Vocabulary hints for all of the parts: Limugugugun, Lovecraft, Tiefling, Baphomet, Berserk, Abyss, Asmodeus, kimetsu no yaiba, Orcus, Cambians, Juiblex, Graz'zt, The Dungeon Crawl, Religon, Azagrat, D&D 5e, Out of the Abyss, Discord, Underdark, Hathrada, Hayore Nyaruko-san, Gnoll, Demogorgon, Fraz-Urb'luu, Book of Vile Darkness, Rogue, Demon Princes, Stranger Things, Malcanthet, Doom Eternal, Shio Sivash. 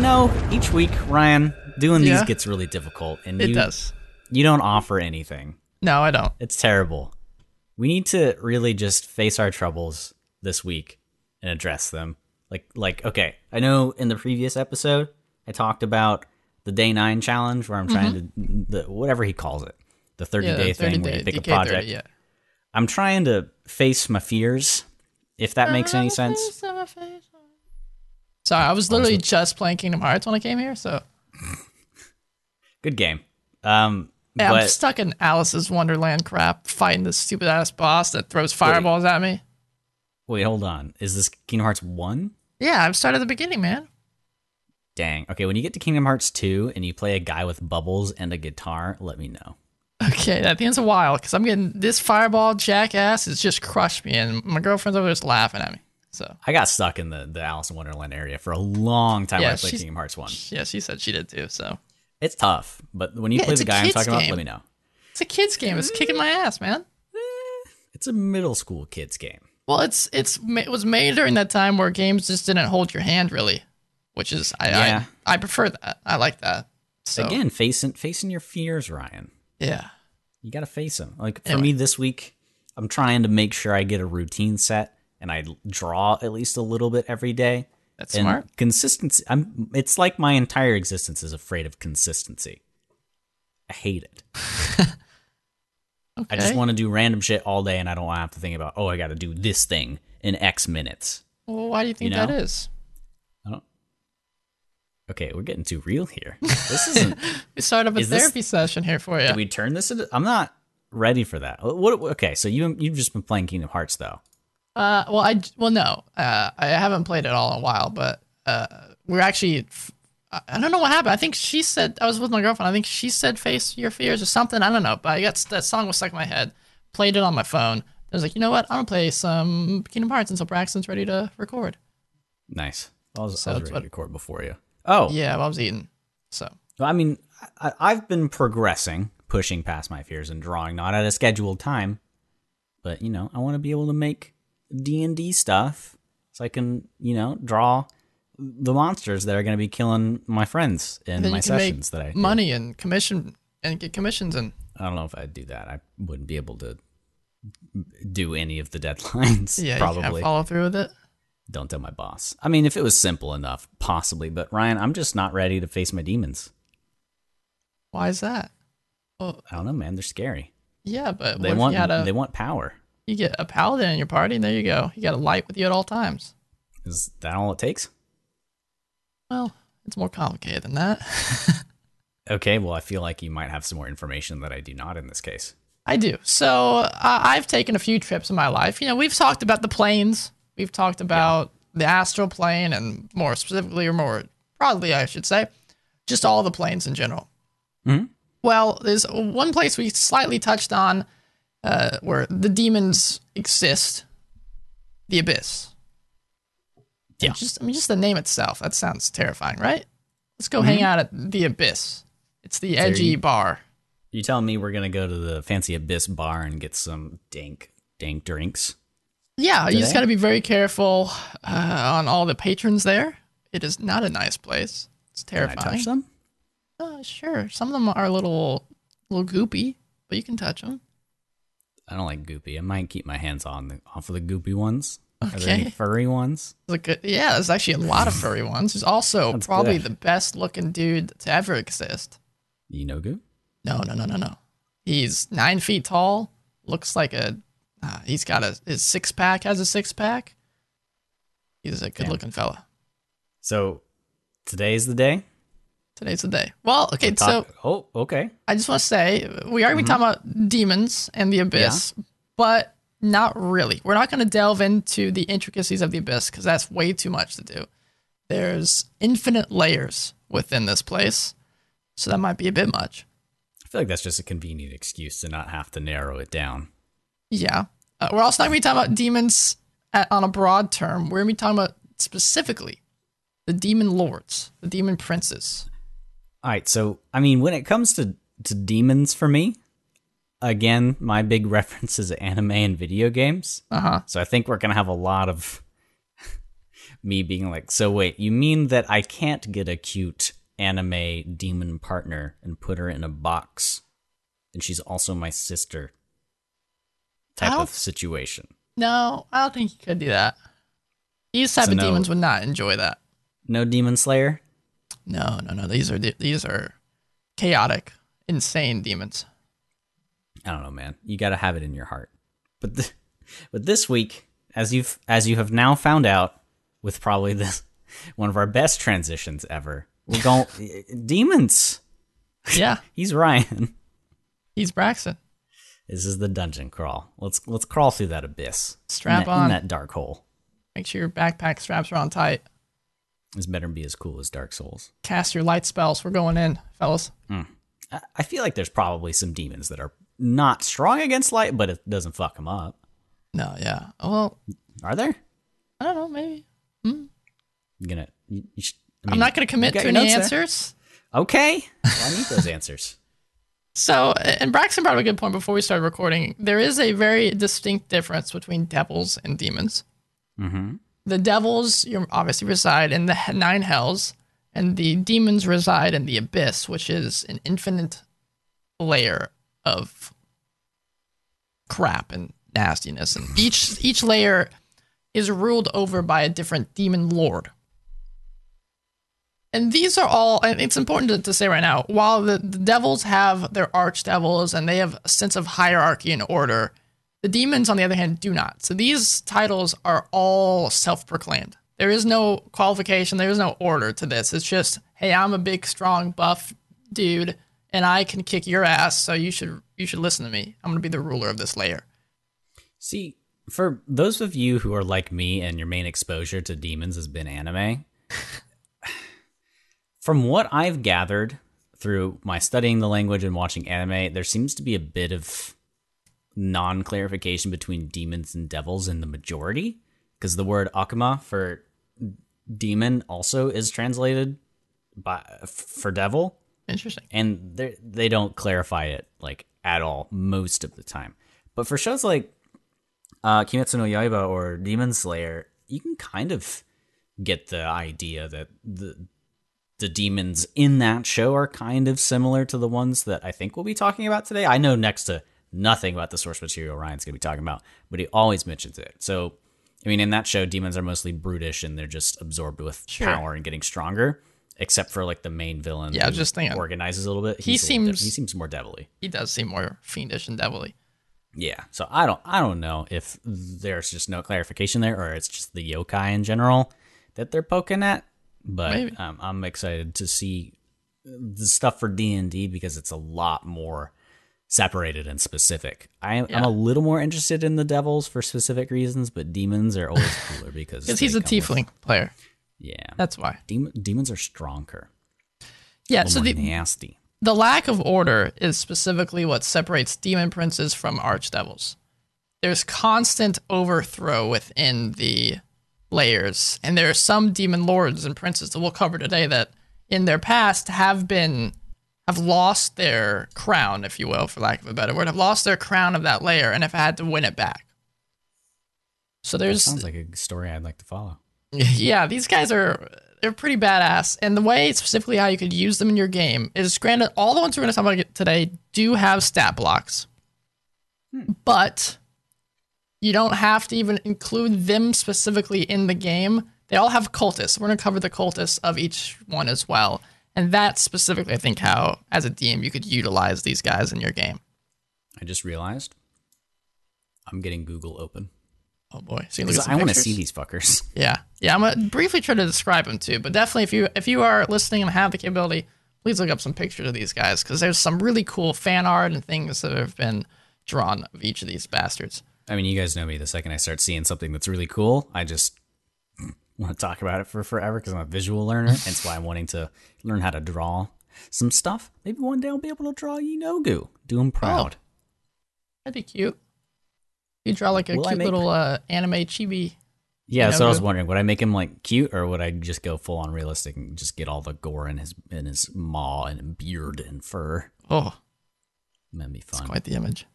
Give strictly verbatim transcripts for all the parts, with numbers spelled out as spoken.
you know, each week, Ryan, doing yeah. these gets really difficult. And it you, does. You don't offer anything. No, I don't. It's terrible. We need to really just face our troubles this week and address them. Like, like, okay, I know in the previous episode, I talked about the day nine challenge where I'm trying mm-hmm. to, the, whatever he calls it, the thirty-day yeah, thing where you pick D K a project. thirty, yeah. I'm trying to face my fears, if that makes any sense. Sorry, I was literally just playing Kingdom Hearts when I came here, so. Good game. Um, yeah, but I'm stuck in Alice's Wonderland crap, fighting this stupid-ass boss that throws fireballs wait. at me. Wait, hold on. Is this Kingdom Hearts one? Yeah, I've started at the beginning, man. Dang. Okay, when you get to Kingdom Hearts two and you play a guy with bubbles and a guitar, let me know. Okay, that thing's a while, because I'm getting this fireball jackass has just crushed me, and my girlfriend's over there just laughing at me. So I got stuck in the, the Alice in Wonderland area for a long time yeah, when I played Kingdom Hearts one. Yeah, she said she did too, so. It's tough, but when you yeah, play the guy I'm talking game. about, let me know. It's a kid's game. It's kicking my ass, man. It's a middle school kid's game. Well, it's it's it was made during that time where games just didn't hold your hand, really, which is, I yeah. I, I prefer that. I like that. So again, facing, facing your fears, Ryan. Yeah. You got to face them. Like, for anyway. me this week, I'm trying to make sure I get a routine set and I draw at least a little bit every day. That's and smart. Consistency. I'm, it's like my entire existence is afraid of consistency. I hate it. Okay. I just want to do random shit all day and I don't want to have to think about, oh, I got to do this thing in X minutes. Well, why do you think you know? that is? I don't. Okay, we're getting too real here. This isn't. We started a is therapy this, session here for you. Did we turn this into? I'm not ready for that. What? Okay, so you you've just been playing Kingdom Hearts though. Uh, well, I well no, uh, I haven't played it all in a while, but uh, we're actually. I don't know what happened. I think she said I was with my girlfriend. I think she said "Face Your Fears" or something. I don't know, but I got that song was stuck in my head. Played it on my phone. I was like, you know what? I'm gonna play some Kingdom Hearts until Braxton's ready to record. Nice. I was, so I was ready what, to record before you. Oh yeah, well, I was eating. So well, I mean, I, I've been progressing, pushing past my fears, and drawing not at a scheduled time, but you know, I want to be able to make D and D stuff so I can, you know, draw the monsters that are going to be killing my friends in my sessions. That I money do. and commission and get commissions and. I don't know if I'd do that. I wouldn't be able to do any of the deadlines. Yeah, probably you can't follow through with it. Don't tell my boss. I mean, if it was simple enough, possibly. But Ryan, I'm just not ready to face my demons. Why is that? Well, I don't know, man. They're scary. Yeah, but they want a, they want power. You get a paladin in your party, and there you go. You got a light with you at all times. Is that all it takes? Well, it's more complicated than that. Okay, well, I feel like you might have some more information that I do not in this case. I do. So uh, I've taken a few trips in my life. You know, we've talked about the planes. We've talked about yeah. the astral plane and more specifically or more broadly, I should say, just all the planes in general. Mm-hmm. Well, there's one place we slightly touched on uh, where the demons exist, the Abyss. Yeah. And just, I mean, just the name itself. That sounds terrifying, right? Let's go mm-hmm. hang out at the Abyss. It's the so edgy you, bar. You telling me we're going to go to the fancy Abyss bar and get some dank, dank drinks? Yeah, today? You just got to be very careful uh, on all the patrons there. It is not a nice place. It's terrifying. Can I touch them? Uh, sure. Some of them are a little, little goopy, but you can touch them. I don't like goopy. I might keep my hands on the, off of the goopy ones. Okay. Are there any furry ones? Good, yeah, there's actually a lot of furry ones. There's also That's probably good. the best looking dude to ever exist. Yeenoghu? No, no, no, no, no. He's nine feet tall. Looks like a... Uh, he's got a his six pack has a six pack. He's a good Damn. looking fella. So today's the day. Today's the day. Well, okay. Talk, so oh, okay. I just want to say we are going to be talking about demons and the Abyss, yeah. but not really. We're not going to delve into the intricacies of the Abyss because that's way too much to do. There's infinite layers within this place, so that might be a bit much. I feel like that's just a convenient excuse to not have to narrow it down. Yeah. Uh, we're also not going to be talking about demons at, on a broad term. We're going to be talking about specifically the demon lords, the demon princes. All right. So, I mean, when it comes to, to demons for me, again, my big reference is anime and video games. Uh-huh. So I think we're going to have a lot of me being like, so wait, you mean that I can't get a cute anime demon partner and put her in a box, and she's also my sister type of situation? No, I don't think you could do that. These type so of no, demons would not enjoy that. No demon slayer? No, no, no. These are these are chaotic, insane demons. I don't know, man. You got to have it in your heart. But th- but this week, as you've as you have now found out, with probably this one of our best transitions ever, we're going demons. Yeah, he's Ryan. He's Braxton. This is the dungeon crawl. Let's let's crawl through that abyss. Strap in that, on in that dark hole. Make sure your backpack straps are on tight. This better be as cool as Dark Souls. Cast your light spells. We're going in, fellas. Mm. I, I feel like there's probably some demons that are not strong against light, but it doesn't fuck them up. No, yeah. Well, are there? I don't know. Maybe. Hmm. You're gonna. You, you should, I mean, I'm not gonna commit to any answers. There. Okay. Well, I need those answers. So, and Braxton brought up a good point before we started recording. There is a very distinct difference between devils and demons. Mm-hmm. The devils obviously reside in the nine hells, and the demons reside in the abyss, which is an infinite layer of crap and nastiness. And each each layer is ruled over by a different demon lord. And these are all, and it's important to, to say right now, while the, the devils have their archdevils and they have a sense of hierarchy and order, the demons, on the other hand, do not. So these titles are all self-proclaimed. There is no qualification. There is no order to this. It's just, hey, I'm a big, strong, buff dude, and I can kick your ass, so you should you should listen to me. I'm going to be the ruler of this layer. See, for those of you who are like me and your main exposure to demons has been anime, from what I've gathered through my studying the language and watching anime, there seems to be a bit of non-clarification between demons and devils in the majority, because the word akuma for demon also is translated by for devil. Interesting. And they they don't clarify it like at all most of the time. But for shows like uh, Kimetsu no Yaiba or Demon Slayer, you can kind of get the idea that the the demons in that show are kind of similar to the ones that I think we'll be talking about today. I know next to nothing about the source material Ryan's going to be talking about, but he always mentions it. So, I mean, in that show, demons are mostly brutish and they're just absorbed with sure. power and getting stronger, except for like the main villain yeah, who just thinking, organizes a little bit. He seems little, he seems more devilly. He does seem more fiendish and devilly. Yeah. So I don't I don't know if there's just no clarification there, or it's just the yokai in general that they're poking at. But um, I'm excited to see the stuff for D and D because it's a lot more separated and specific. I am, yeah. I'm a little more interested in the devils for specific reasons, but demons are always cooler because because he's a tiefling with, player. Yeah, that's why Dem- demons are stronger. Yeah, so the nasty. The lack of order is specifically what separates demon princes from archdevils. There's constant overthrow within the layers, and there are some demon lords and princes that we'll cover today that, in their past, have been. have lost their crown, if you will, for lack of a better word, have lost their crown of that layer and have had to win it back. So there's... That sounds like a story I'd like to follow. Yeah, these guys are they're pretty badass, and the way, specifically how you could use them in your game is, granted, all the ones we're going to talk about today do have stat blocks, hmm. but you don't have to even include them specifically in the game. They all have cultists. We're going to cover the cultists of each one as well. And that's specifically, I think, how, as a D M, you could utilize these guys in your game. I just realized I'm getting Google open. Oh, boy. So I want to see these fuckers. Yeah. Yeah, I'm going to briefly try to describe them, too. But definitely, if you if you are listening and have the capability, please look up some pictures of these guys, because there's some really cool fan art and things that have been drawn of each of these bastards. I mean, you guys know me. The second I start seeing something that's really cool, I just... want to talk about it for forever because I'm a visual learner. That's why I'm wanting to learn how to draw some stuff. Maybe one day I'll be able to draw Yeenoghu. Do him proud. Oh, that'd be cute. You draw like a will cute make... little uh, anime chibi. Yeah, Yeenoghu. That's what I was wondering. Would I make him like cute, or would I just go full on realistic and just get all the gore in his in his maw and beard and fur? Oh, that'd be fun. That's quite the image.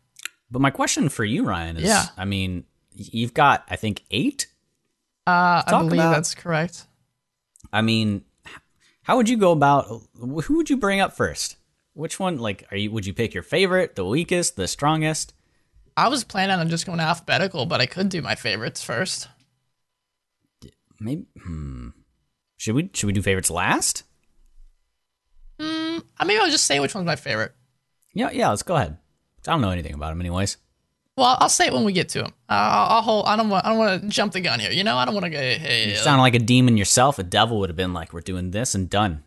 But my question for you, Ryan, is: yeah. I mean, you've got I think eight Uh, I believe about, that's correct. I mean, how would you go about, who would you bring up first? Which one, like, are you? Would you pick your favorite, the weakest, the strongest? I was planning on just going alphabetical, but I could do my favorites first. Maybe, hmm. Should we, should we do favorites last? Hmm, maybe I'll just say which one's my favorite. Yeah, yeah, let's go ahead. I don't know anything about them anyways. Well, I'll say it when we get to him. Uh, I'll hold, I don't want. I don't want to jump the gun here. You know, I don't want to go. Hey, you sound like a demon yourself. A devil would have been like, "We're doing this and done."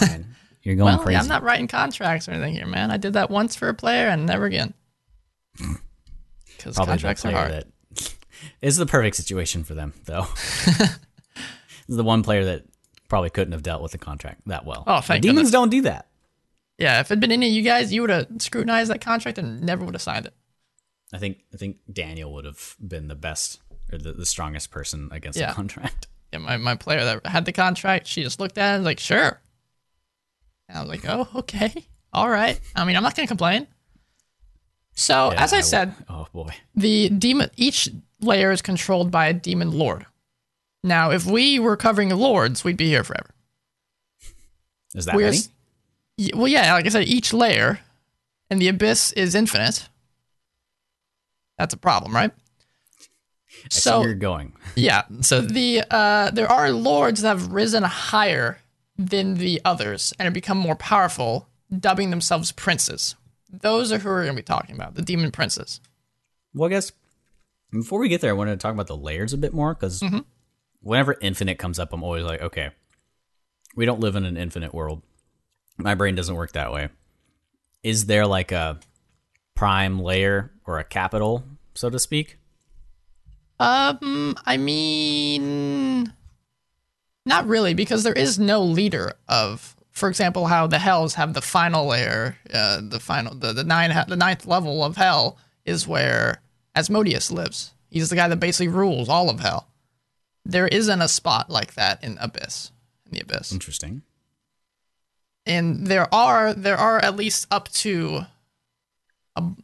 Ryan, you're going well, crazy. I'm not writing contracts or anything here, man. I did that once for a player and never again. Because contracts are hard. That is the perfect situation for them, though. This is the one player that probably couldn't have dealt with the contract that well. Oh, thank you. Demons goodness. Don't do that. Yeah, if it'd been any of you guys, you would have scrutinized that contract and never would have signed it. I think I think Daniel would have been the best or the, the strongest person against yeah. the contract. Yeah, my, my player that had the contract, she just looked at it and was like, sure. And I was like, oh, okay. All right. I mean, I'm not going to complain. So, yeah, as I, I said, oh boy, the demon each layer is controlled by a demon lord. Now, if we were covering lords, we'd be here forever. Is that we're, many? Well, yeah, like I said, each layer, and the Abyss is infinite. That's a problem, right? I so see where you're going. Yeah. So the uh, there are lords that have risen higher than the others and have become more powerful, dubbing themselves princes. Those are who we're going to be talking about, the demon princes. Well, I guess before we get there, I wanted to talk about the layers a bit more because mm-hmm. whenever infinite comes up, I'm always like, okay, we don't live in an infinite world. My brain doesn't work that way. Is there like a prime layer or a capital, so to speak? Um, I mean, not really, because there is no leader of, for example, how the Hells have the final layer, uh, the final, the, the nine, the ninth level of Hell is where Asmodeus lives. He's the guy that basically rules all of Hell. There isn't a spot like that in Abyss, in the Abyss. Interesting. And there are, there are at least up to. Um,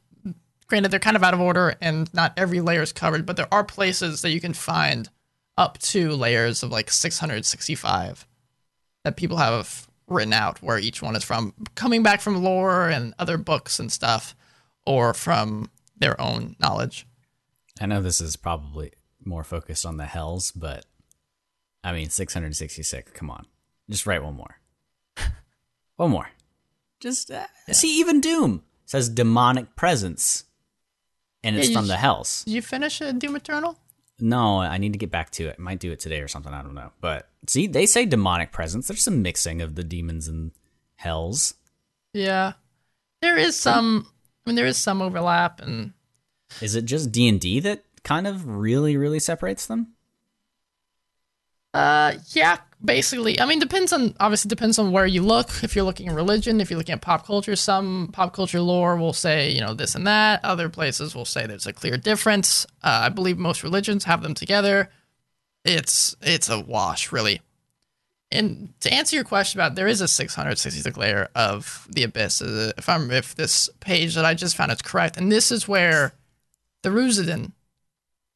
granted, they're kind of out of order and not every layer is covered, but there are places that you can find up to layers of like six hundred sixty-five that people have written out where each one is from, coming back from lore and other books and stuff, or from their own knowledge. I know this is probably more focused on the Hells, but I mean, six hundred sixty-six, come on. Just write one more. One more. Just uh, yeah. See, even Doom says demonic presence, and it's yeah, you, from the Hells. Did you finish uh, Doom Eternal? No, I need to get back to it. I might do it today or something. I don't know. But see, they say demonic presence. There's some mixing of the demons and Hells. Yeah, there is some. I mean, there is some overlap. And is it just D and D that kind of really, really separates them? Uh, yeah, basically. I mean, depends on, obviously depends on where you look. If you're looking at religion, if you're looking at pop culture, some pop culture lore will say, you know, this and that. Other places will say there's a clear difference. Uh, I believe most religions have them together. It's, it's a wash, really. And to answer your question about, there is a six hundred sixty-six layer of the Abyss. If I'm, if this page that I just found is correct, and this is where the Ruzidan,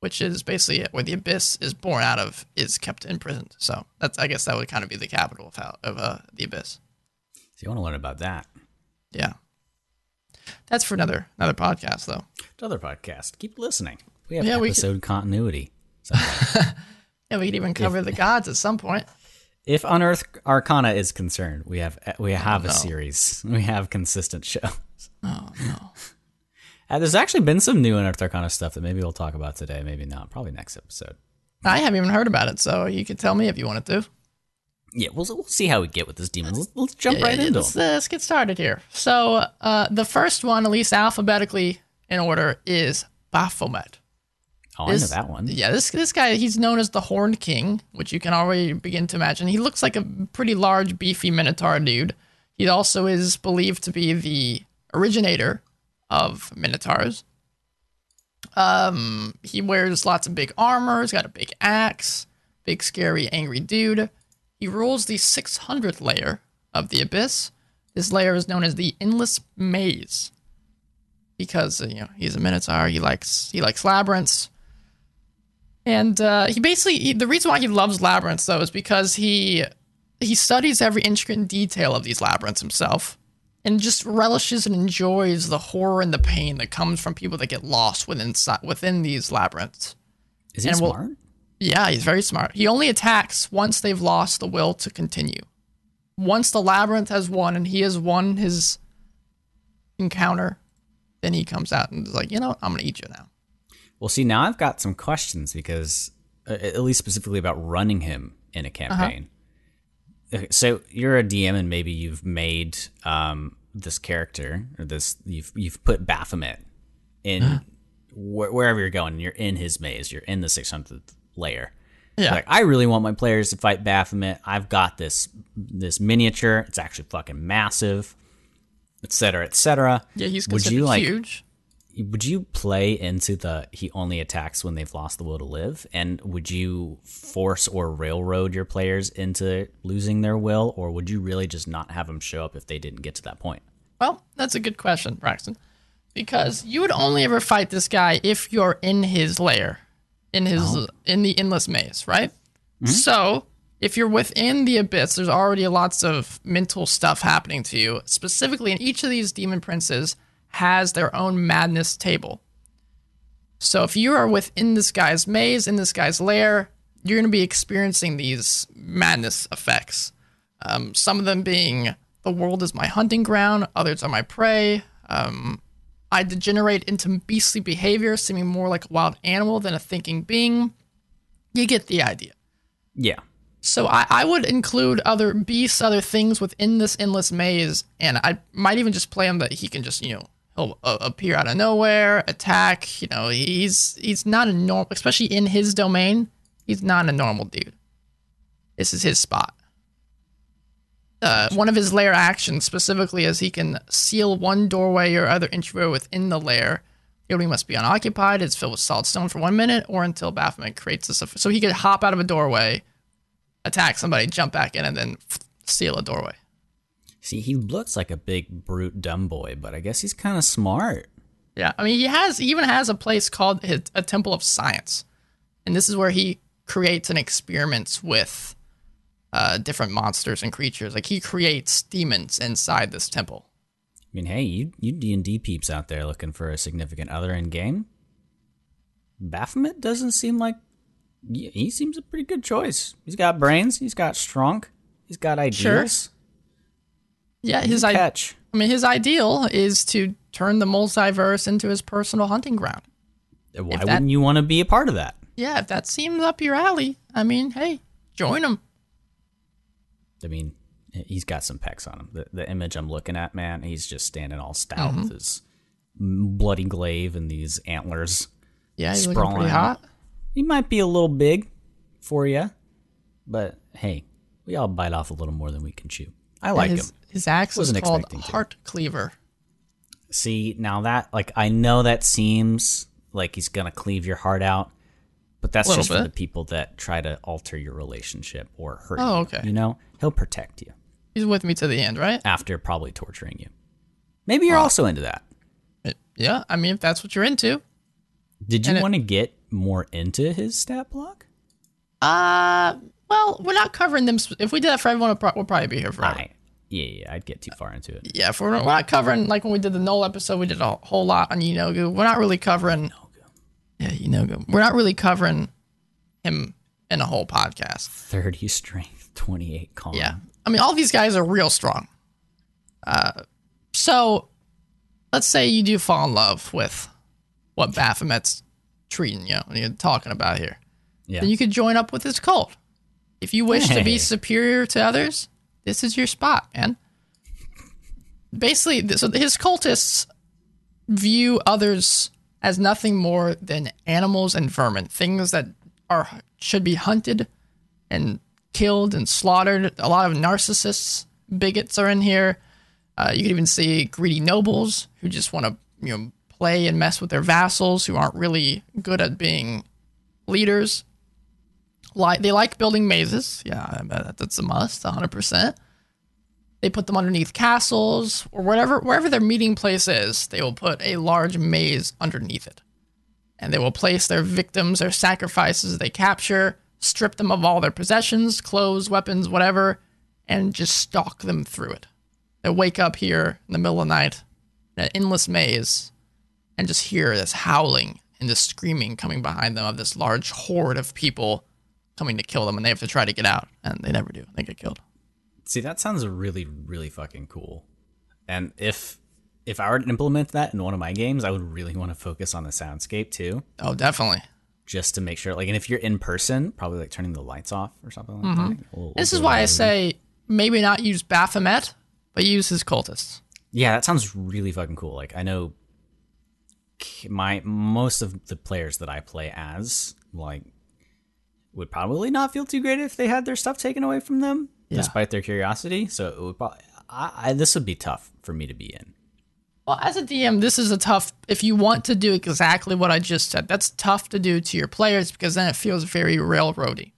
which is basically where the Abyss is born out of, is kept imprisoned. So that's, I guess that would kind of be the capital of how, of uh, the Abyss. So you want to learn about that. Yeah. That's for another another podcast, though. Another podcast. Keep listening. We have yeah, episode we could, continuity. Yeah, we could even cover if, the gods at some point. If Unearthed Arcana is concerned, we have we have oh, a no. series. We have consistent shows. Oh, no. Uh, there's actually been some new Unearthed Arcana stuff that maybe we'll talk about today, maybe not, probably next episode. I haven't even heard about it, so you could tell me if you wanted to. Yeah, we'll, we'll see how we get with this demon. Let's, let's jump yeah, right yeah, into it. Let's, uh, let's get started here. So uh, the first one, at least alphabetically in order, is Baphomet. Oh, this, I know that one. Yeah, this this guy, he's known as the Horned King, which you can already begin to imagine. He looks like a pretty large, beefy Minotaur dude. He also is believed to be the originator of Minotaurs. Um, he wears lots of big armor. He's got a big axe. Big, scary, angry dude. He rules the six hundredth layer of the Abyss. This layer is known as the Endless Maze, because you know he's a Minotaur. He likes he likes labyrinths. And uh, he basically, he, the reason why he loves labyrinths, though, is because he he studies every intricate detail of these labyrinths himself and just relishes and enjoys the horror and the pain that comes from people that get lost within within these labyrinths. Is he and smart? We'll, yeah, he's very smart. He only attacks once they've lost the will to continue. Once the labyrinth has won and he has won his encounter, then he comes out and is like, you know what? I'm going to eat you now. Well, see, now I've got some questions because, uh, at least specifically about running him in a campaign. Uh-huh. Okay, so you're a D M and maybe you've made um, this character or this, you've you've put Baphomet in wh- wherever you're going. You're in his maze. You're in the six hundredth layer. Yeah. Like, I really want my players to fight Baphomet. I've got this this miniature. It's actually fucking massive, et cetera, et cetera. Yeah, he's considered would you, like, huge. Would you play into the he only attacks when they've lost the will to live? And would you force or railroad your players into losing their will? Or would you really just not have them show up if they didn't get to that point? Well, that's a good question, Braxton. Because you would only ever fight this guy if you're in his lair, in his oh. in the endless maze, right? Mm-hmm. So if you're within the abyss, there's already lots of mental stuff happening to you. Specifically, in each of these demon princes has their own madness table. So if you are within this guy's maze, in this guy's lair, you're going to be experiencing these madness effects. Um, some of them being, the world is my hunting ground, others are my prey. Um, I degenerate into beastly behavior, seeming more like a wild animal than a thinking being. You get the idea. Yeah. So I, I would include other beasts, other things within this endless maze, and I might even just play him that he can just, you know, he'll uh, appear out of nowhere, attack. You know, he's he's not a normal, especially in his domain, he's not a normal dude. This is his spot. Uh, one of his lair actions specifically is he can seal one doorway or other entryway within the lair. The opening must be unoccupied. It's filled with solid stone for one minute or until Baphomet creates this. So he could hop out of a doorway, attack somebody, jump back in, and then seal a doorway. See, he looks like a big brute dumb boy, but I guess he's kind of smart. Yeah, I mean, he has he even has a place called his, a Temple of Science, and this is where he creates and experiments with uh, different monsters and creatures. Like, he creates demons inside this temple. I mean, hey, you you D and D peeps out there looking for a significant other in game? Baphomet doesn't seem like. Yeah, he seems a pretty good choice. He's got brains. He's got strength. He's got ideas. Sure. Yeah, his I- catch. I mean, his ideal is to turn the multiverse into his personal hunting ground. Why that, wouldn't you want to be a part of that? Yeah, if that seems up your alley, I mean, hey, join him. I mean, he's got some pecs on him. The, the image I'm looking at, man, he's just standing all stout mm-hmm. with his bloody glaive and these antlers. Yeah, he's looking pretty hot. He might be a little big for you, but hey, we all bite off a little more than we can chew. I like his, him. His axe is called Heart Cleaver. See, now that, like, I know that seems like he's going to cleave your heart out, but that's just bit. for the people that try to alter your relationship or hurt oh, you. Okay. You know, he'll protect you. He's with me to the end, right? After probably torturing you. Maybe you're uh, also into that. It, yeah, I mean, if that's what you're into. Did you want to get more into his stat block? Uh, well, we're not covering them. Sp- if we did that for everyone, we'll, pro- we'll probably be here forever. I, yeah, yeah, I'd get too far into it. Uh, yeah, if we're, we're not covering, like when we did the Null episode, we did a whole lot on Yeenoghu. We're not really covering... Yeah, Yeenoghu. We're not really covering him in a whole podcast. thirty strength, twenty-eight con. Yeah. I mean, all these guys are real strong. Uh, so, let's say you do fall in love with what Baphomet's treating you, when you're talking about here. Yeah. Then you could join up with his cult. If you wish hey. to be superior to others, this is your spot, man. Basically, so his cultists view others as nothing more than animals and vermin, things that are should be hunted and killed and slaughtered. A lot of narcissists, bigots are in here. Uh, you can even see greedy nobles who just want to, you know, play and mess with their vassals who aren't really good at being leaders. Like, they like building mazes. Yeah, that's a must, one hundred percent. They put them underneath castles or whatever, wherever their meeting place is, they will put a large maze underneath it. and they will place their victims or sacrifices they capture, strip them of all their possessions, clothes, weapons, whatever, and just stalk them through it. They wake up here in the middle of the night in an endless maze and just hear this howling and this screaming coming behind them of this large horde of people coming to kill them, and they have to try to get out, and they never do. They get killed. See, that sounds really, really fucking cool. And if if I were to implement that in one of my games, I would really want to focus on the soundscape too. Oh, definitely. Just to make sure, like, and if you're in person, probably like turning the lights off or something like mm-hmm. that. We'll, we'll this is why I say maybe not use Baphomet, but use his cultists. Yeah, that sounds really fucking cool. Like, I know my most of the players that I play as, like, would probably not feel too great if they had their stuff taken away from them, yeah. despite their curiosity. So it would probably, I, I, this would be tough for me to be in. Well, as a D M, this is a tough, if you want to do exactly what I just said, that's tough to do to your players because then it feels very railroady.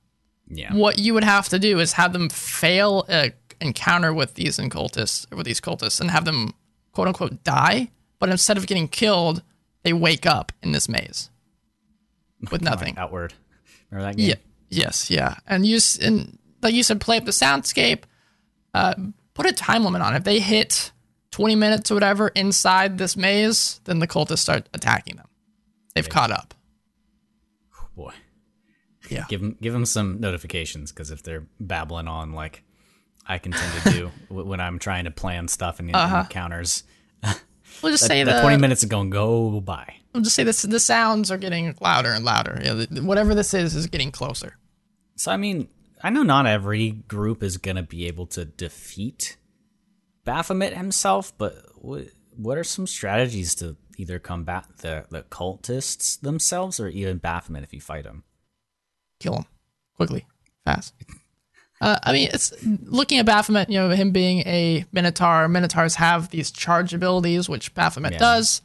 Yeah. What you would have to do is have them fail an encounter with these cultists, with these cultists and have them, quote unquote, die. But instead of getting killed, they wake up in this maze with nothing. Oh, outward. Remember that game? Yeah. Yes. Yeah. And you, and like you said, play up the soundscape, uh, put a time limit on it. If they hit twenty minutes or whatever inside this maze, then the cultists start attacking them. They've right. caught up. Oh, boy. Yeah. Give them, give them some notifications, because if they're babbling on like I can tend to do when I'm trying to plan stuff and uh-huh. encounters, we'll just that, say that the twenty minutes are going to go by. We'll just say this, the sounds are getting louder and louder. You know, the, whatever this is, is getting closer. So, I mean, I know not every group is going to be able to defeat Baphomet himself, but what what are some strategies to either combat the, the cultists themselves or even Baphomet if you fight him? Kill him quickly, fast. uh, I mean, it's looking at Baphomet, you know, him being a Minotaur. Minotaurs have these charge abilities, which Baphomet yeah. does.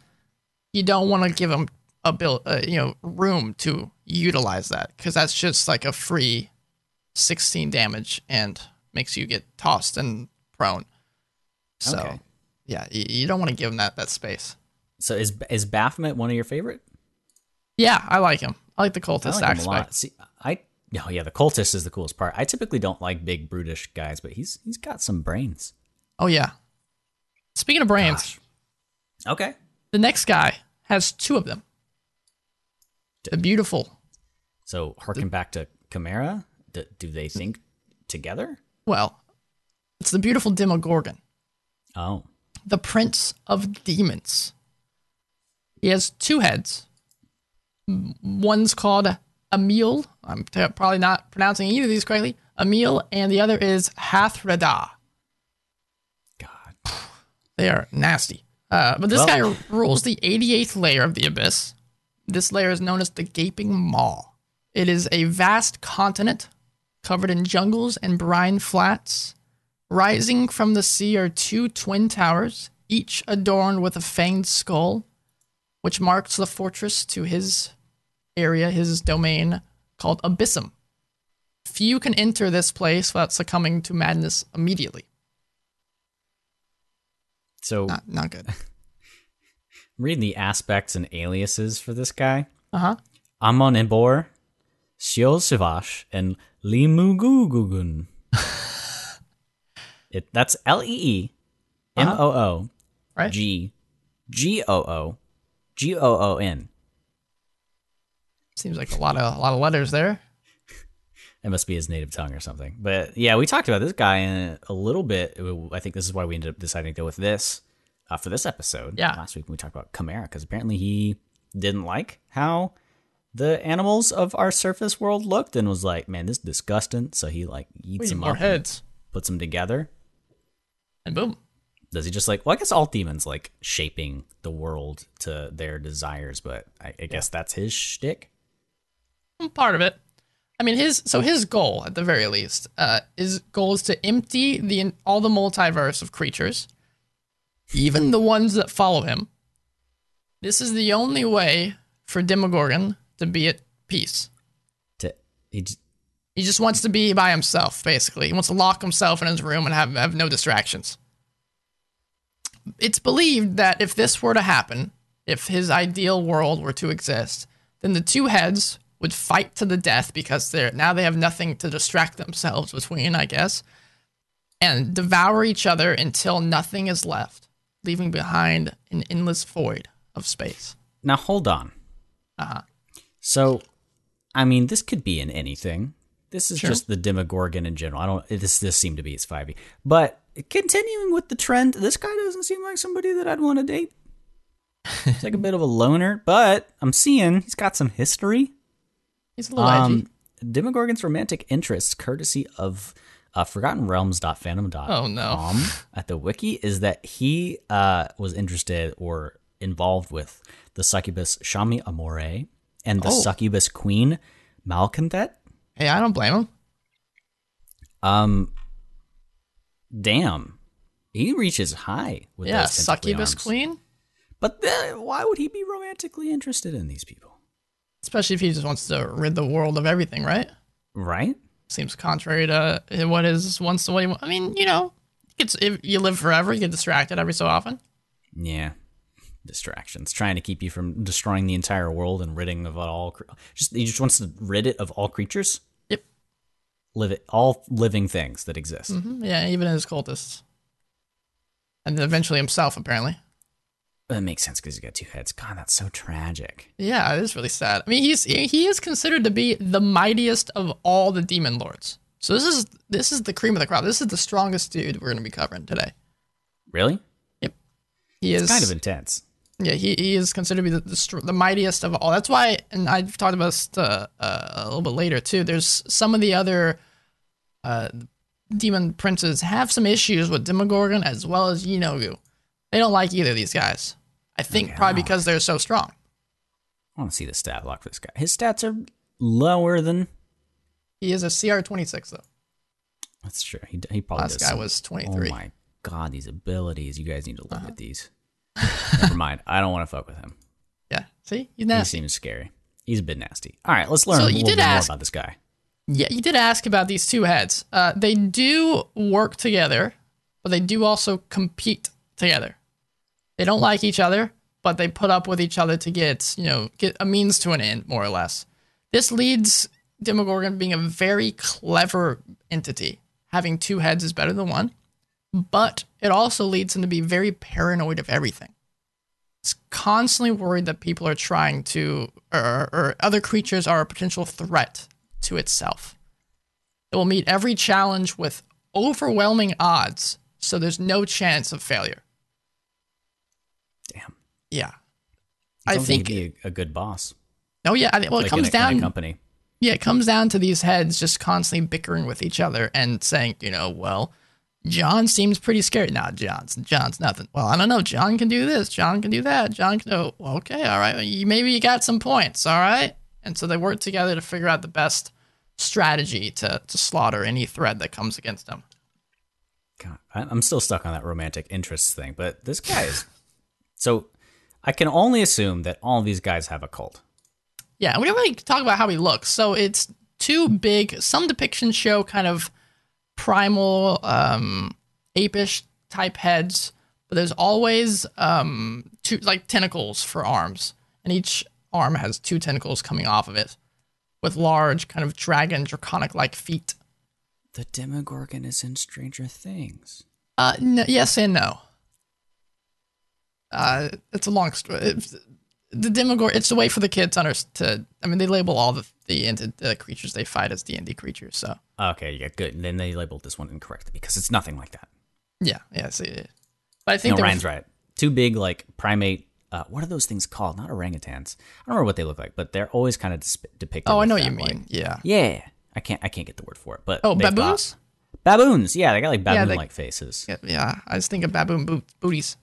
You don't want to give him a build, uh, you know, room to utilize that, because that's just like a free sixteen damage and makes you get tossed and prone. So, okay. yeah, you don't want to give him that, that space. So is is Baphomet one of your favorite? Yeah, I like him. I like the cultist. I like him a lot. See, I no, yeah, the cultist is the coolest part. I typically don't like big brutish guys, but he's he's got some brains. Oh yeah. Speaking of brains, Gosh. okay, the next guy has two of them. The beautiful. So harken back to Chimera. Do, do they think together? Well, it's the beautiful Demogorgon. Oh. The Prince of Demons. He has two heads. One's called Emil. I'm t- probably not pronouncing either of these correctly. Emil, and the other is Hathrada. God. They are nasty. Uh, but this well, guy rules the eighty-eighth layer of the Abyss. This layer is known as the Gaping Maw. It is a vast continent covered in jungles and brine flats. Rising from the sea are two twin towers, each adorned with a fanged skull, which marks the fortress to his area, his domain, called Abyssum. Few can enter this place without succumbing to madness immediately. So not, not good. Read the aspects and aliases for this guy. Uh-huh. Amon Ebor, Shio Sivash, and Limugugugun. It, that's L E E M O O G G O O G O O N. Seems like a lot of a lot of letters there. That must be his native tongue or something. But yeah, we talked about this guy in a little bit. I think this is why we ended up deciding to go with this uh, for this episode. Yeah. Last week when we talked about Chimera, because apparently he didn't like how the animals of our surface world looked and was like, "Man, this is disgusting." So he like eats them up, heads, puts them together. And boom. Does he just like, well, I guess all demons like shaping the world to their desires, but I, I yeah. guess that's his shtick. Part of it. I mean, his, so his goal, at the very least, uh, his goal is to empty the all the multiverse of creatures, even the ones that follow him. This is the only way for Demogorgon to be at peace. To, he just, He just wants to be by himself, basically. He wants to lock himself in his room and have, have no distractions. It's believed that if this were to happen, if his ideal world were to exist, Then the two heads would fight to the death because they're now they have nothing to distract themselves between, I guess, and devour each other until nothing is left, leaving behind an endless void of space. Now, hold on. Uh-huh. So, I mean, this could be in anything. This is sure. just the Demogorgon in general. I don't. This this seemed to be its five e. But continuing with the trend, this guy doesn't seem like somebody that I'd want to date. He's like a bit of a loner, but I'm seeing he's got some history. He's a little um, edgy. Demogorgon's romantic interests, courtesy of uh, forgotten realms dot fandom dot com oh, no. at the wiki, is that he uh, was interested or involved with the succubus Shami Amore and the oh. succubus queen Malcanthet. Hey, I don't blame him. Um, damn, he reaches high with yeah, those succubus arms. Queen. But then, why would he be romantically interested in these people? Especially if he just wants to rid the world of everything, right? Right. Seems contrary to what is once the way. I mean, you know, it's if you live forever, you get distracted every so often. Yeah, distractions trying to keep you from destroying the entire world and ridding of all. Just he just wants to rid it of all creatures. Yep. Live it all living things that exist. Mm-hmm. Yeah, even his cultists, and then eventually himself, apparently. That makes sense because he's got two heads. God, that's so tragic. Yeah, it is really sad. I mean, he's he is considered to be the mightiest of all the demon lords. So this is this is the cream of the crop. This is the strongest dude we're going to be covering today. Really? Yep. He it's is kind of intense. Yeah, he, he is considered to be the, the the mightiest of all. That's why, and I've talked about this uh, uh, a little bit later too. There's some of the other uh, demon princes have some issues with Demogorgon as well as Yeenoghu. They don't like either of these guys. I think okay, probably I because they're so strong. I want to see the stat block for this guy. His stats are lower than... He is a C R twenty-six, though. That's true. He, he probably Last does guy some... was twenty-three. Oh, my God. These abilities. You guys need to look uh-huh. at these. Never mind. I don't want to fuck with him. Yeah. See? He's nasty. He seems scary. He's a bit nasty. All right. Let's learn so a little bit ask... more about this guy. Yeah. You did ask about these two heads. Uh, they do work together, but they do also compete together. They don't like each other, but they put up with each other to get, you know, get a means to an end, more or less. This leads Demogorgon being a very clever entity. Having two heads is better than one, but it also leads him to be very paranoid of everything. He's constantly worried that people are trying to, or, or other creatures are a potential threat to itself. It will meet every challenge with overwhelming odds, so there's no chance of failure. Damn. Yeah. I think he'd be a good boss. Oh yeah. I, well, like it comes in a, down in a company. Yeah, it comes down to these heads just constantly bickering with each other and saying, you know, well, John seems pretty scary. Nah, John's John's nothing. Well, I don't know. John can do this. John can do that. John can. Oh, okay. All right. You, maybe you got some points. All right. And so they work together to figure out the best strategy to to slaughter any threat that comes against them. God, I'm still stuck on that romantic interests thing, but this guy is. So I can only assume that all these guys have a cult. Yeah, we don't really talk about how he looks. So it's too big. Some depictions show kind of primal, um, apish type heads, but there's always um, two like tentacles for arms, and each arm has two tentacles coming off of it, with large kind of dragon draconic-like feet. The Demogorgon is in Stranger Things. Uh, no, yes and no. Uh, it's a long story. It's, the Demogorgon, it's a way for the kids under, to, I mean, they label all the the, the creatures they fight as D and D creatures, so. Okay, yeah, good. And then they labeled this one incorrectly because it's nothing like that. Yeah, yeah, see. Yeah. But I think no, Ryan's f- right. Two big, like, primate, uh, what are those things called? Not orangutans. I don't remember what they look like, but they're always kind of disp- depicted. Oh, I know what you mean, like, yeah. Yeah. I can't I can't get the word for it, but oh, baboons? Got, baboons, yeah, they got like baboon-like yeah, faces. Yeah, yeah, I just think of baboon bo- booties.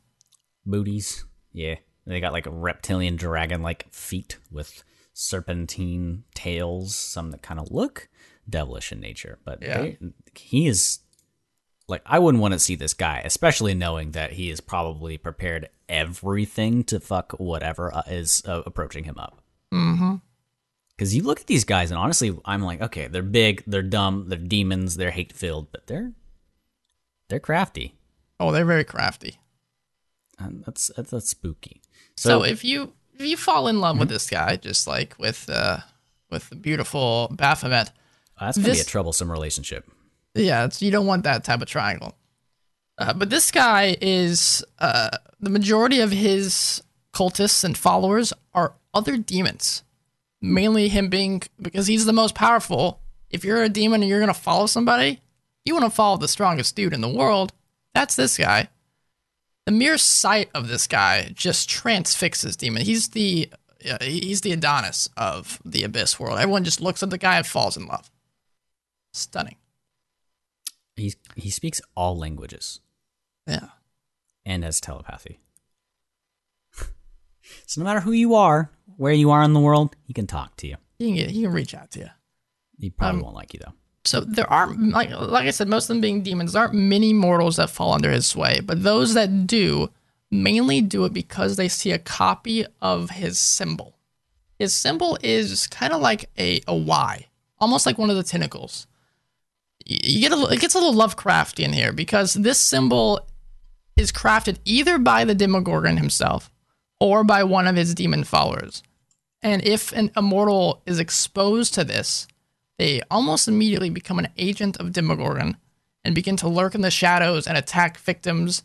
Booties, yeah. And they got like reptilian dragon-like feet with serpentine tails, some that kind of look devilish in nature. But yeah. they, he is, like, I wouldn't want to see this guy, especially knowing that he is probably prepared everything to fuck whatever is uh, approaching him up. Mm-hmm. Because you look at these guys, and honestly, I'm like, okay, they're big, they're dumb, they're demons, they're hate-filled, but they're they're crafty. Oh, they're very crafty. And that's that's spooky. So, so if you you fall in love mm-hmm. with this guy, just like with uh, with the beautiful Baphomet. Oh, that's gonna this, be a troublesome relationship. Yeah, it's, you don't want that type of triangle. Uh, but this guy is uh, the majority of his cultists and followers are other demons. Mainly him being, because he's the most powerful. If you're a demon and you're going to follow somebody, you want to follow the strongest dude in the world. That's this guy. The mere sight of this guy just transfixes demon. He's the uh, he's the Adonis of the Abyss world. Everyone just looks at the guy and falls in love. Stunning. He he speaks all languages. Yeah. And has telepathy. So no matter who you are, where you are in the world, he can talk to you. He can, get, he can reach out to you. He probably um, won't like you, though. So there aren't, like, like I said, most of them being demons, there aren't many mortals that fall under his sway. But those that do mainly do it because they see a copy of his symbol. His symbol is kind of like a, a Y, almost like one of the tentacles. You get a, it gets a little Lovecraftian here because this symbol is crafted either by the Demogorgon himself or by one of his demon followers. And if an immortal is exposed to this, they almost immediately become an agent of Demogorgon and begin to lurk in the shadows and attack victims.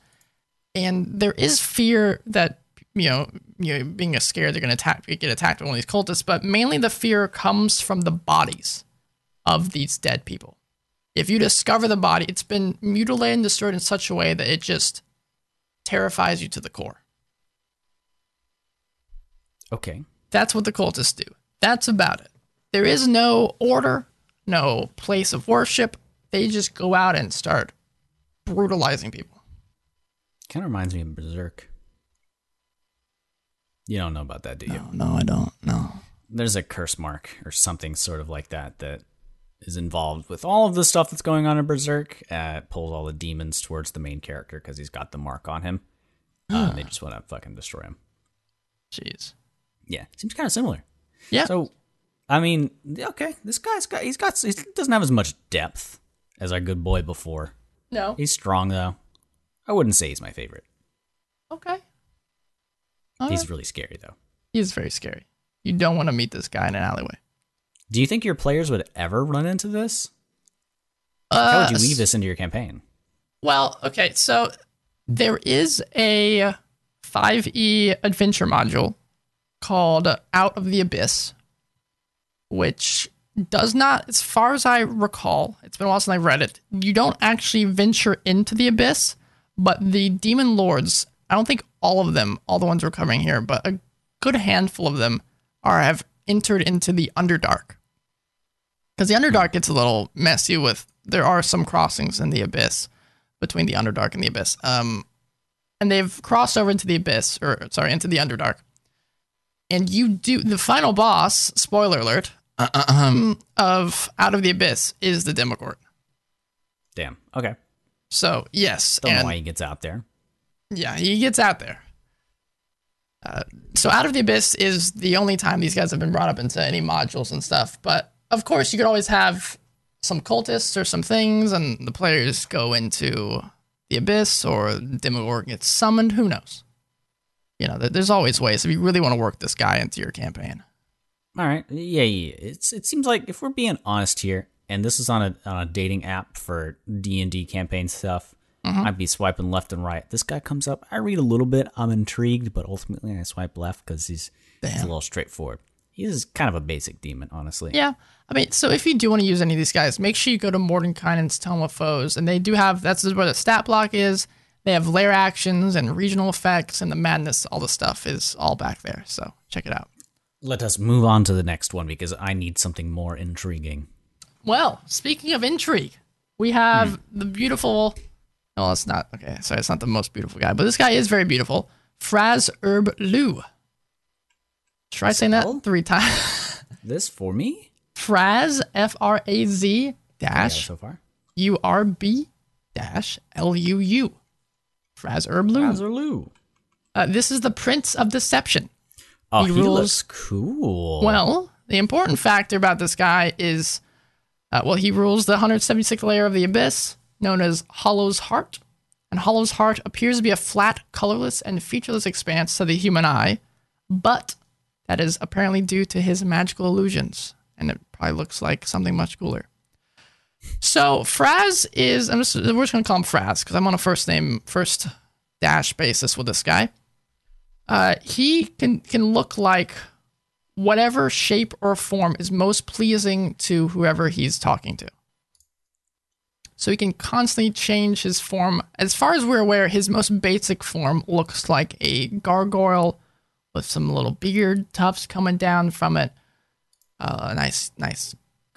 And there is fear that, you know, you know being a scared they're going to attack, get attacked by one of these cultists, but mainly the fear comes from the bodies of these dead people. If you discover the body, it's been mutilated and destroyed in such a way that it just terrifies you to the core. Okay. That's what the cultists do. That's about it. There is no order, no place of worship. They just go out and start brutalizing people. Kind of reminds me of Berserk. You don't know about that, do you? No, no, I don't. No. There's a curse mark or something sort of like that that is involved with all of the stuff that's going on in Berserk. Uh, it pulls all the demons towards the main character because he's got the mark on him. Uh, they just want to fucking destroy him. Jeez. Yeah, seems kind of similar. Yeah. So, I mean, okay, this guy's got he's got he doesn't have as much depth as our good boy before. No. He's strong though. I wouldn't say he's my favorite. Okay. All he's right. Really scary though. He's very scary. You don't want to meet this guy in an alleyway. Do you think your players would ever run into this? Uh, How would you weave this into your campaign? Well, okay, so there is a five E adventure module called Out of the Abyss, which does not, as far as I recall, it's been a while since I read it, you don't actually venture into the Abyss, but the demon lords, I don't think all of them, all the ones we're covering here, but a good handful of them are have entered into the Underdark. Because the Underdark gets a little messy with, there are some crossings in the Abyss, between the Underdark and the Abyss. Um, and they've crossed over into the Abyss, or sorry, into the Underdark. And you do, the final boss, spoiler alert, um, of Out of the Abyss is the Demogorgon. Damn. Okay. So, yes. Don't know why he gets out there. Yeah, he gets out there. Uh, so Out of the Abyss is the only time these guys have been brought up into any modules and stuff. But, of course, you could always have some cultists or some things, and the players go into the Abyss, or Demogorgon gets summoned. Who knows? You know, there's always ways if you really want to work this guy into your campaign. All right. Yeah, yeah. It's, it seems like if we're being honest here, and this is on a, on a dating app for D and D campaign stuff, mm-hmm. I'd be swiping left and right. This guy comes up. I read a little bit. I'm intrigued, but ultimately I swipe left because he's, he's a little straightforward. He's kind of a basic demon, honestly. Yeah. I mean, so if you do want to use any of these guys, make sure you go to Mordenkainen's Tome of Foes, and they do have, that's where the stat block is. They have layer actions and regional effects and the madness. All the stuff is all back there. So check it out. Let us move on to the next one because I need something more intriguing. Well, speaking of intrigue, we have mm. the beautiful... Well, it's not... Okay, sorry, it's not the most beautiful guy, but this guy is very beautiful. Fraz-Urb'luu. Try saying that L? three times. This for me? Fraz, F R A Z, dash, yeah, so far. U R B, dash, L U U. Fraz-Urb'luu. Uh, this is the Prince of Deception. Oh, he, he rules... looks cool. Well, the important factor about this guy is, uh, well, he rules the one hundred seventy-sixth layer of the Abyss, known as Hollow's Heart. And Hollow's Heart appears to be a flat, colorless, and featureless expanse to the human eye, but that is apparently due to his magical illusions. And it probably looks like something much cooler. So Fraz is, I'm just, we're just going to call him Fraz because I'm on a first name, first dash basis with this guy. Uh, he can, can look like whatever shape or form is most pleasing to whoever he's talking to. So he can constantly change his form. As far as we're aware, his most basic form looks like a gargoyle with some little beard tufts coming down from it. Uh, a nice, nice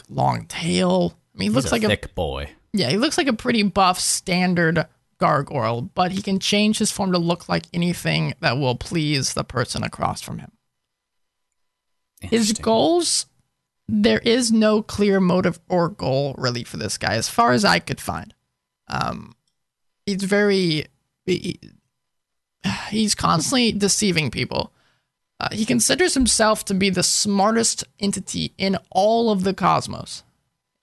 long tail. I mean, he looks like a thick boy. Yeah, he looks like a pretty buff standard gargoyle, but he can change his form to look like anything that will please the person across from him. His goals, there is no clear motive or goal really for this guy, as far as I could find. Um, he's very, he, he's constantly deceiving people. Uh, he considers himself to be the smartest entity in all of the cosmos.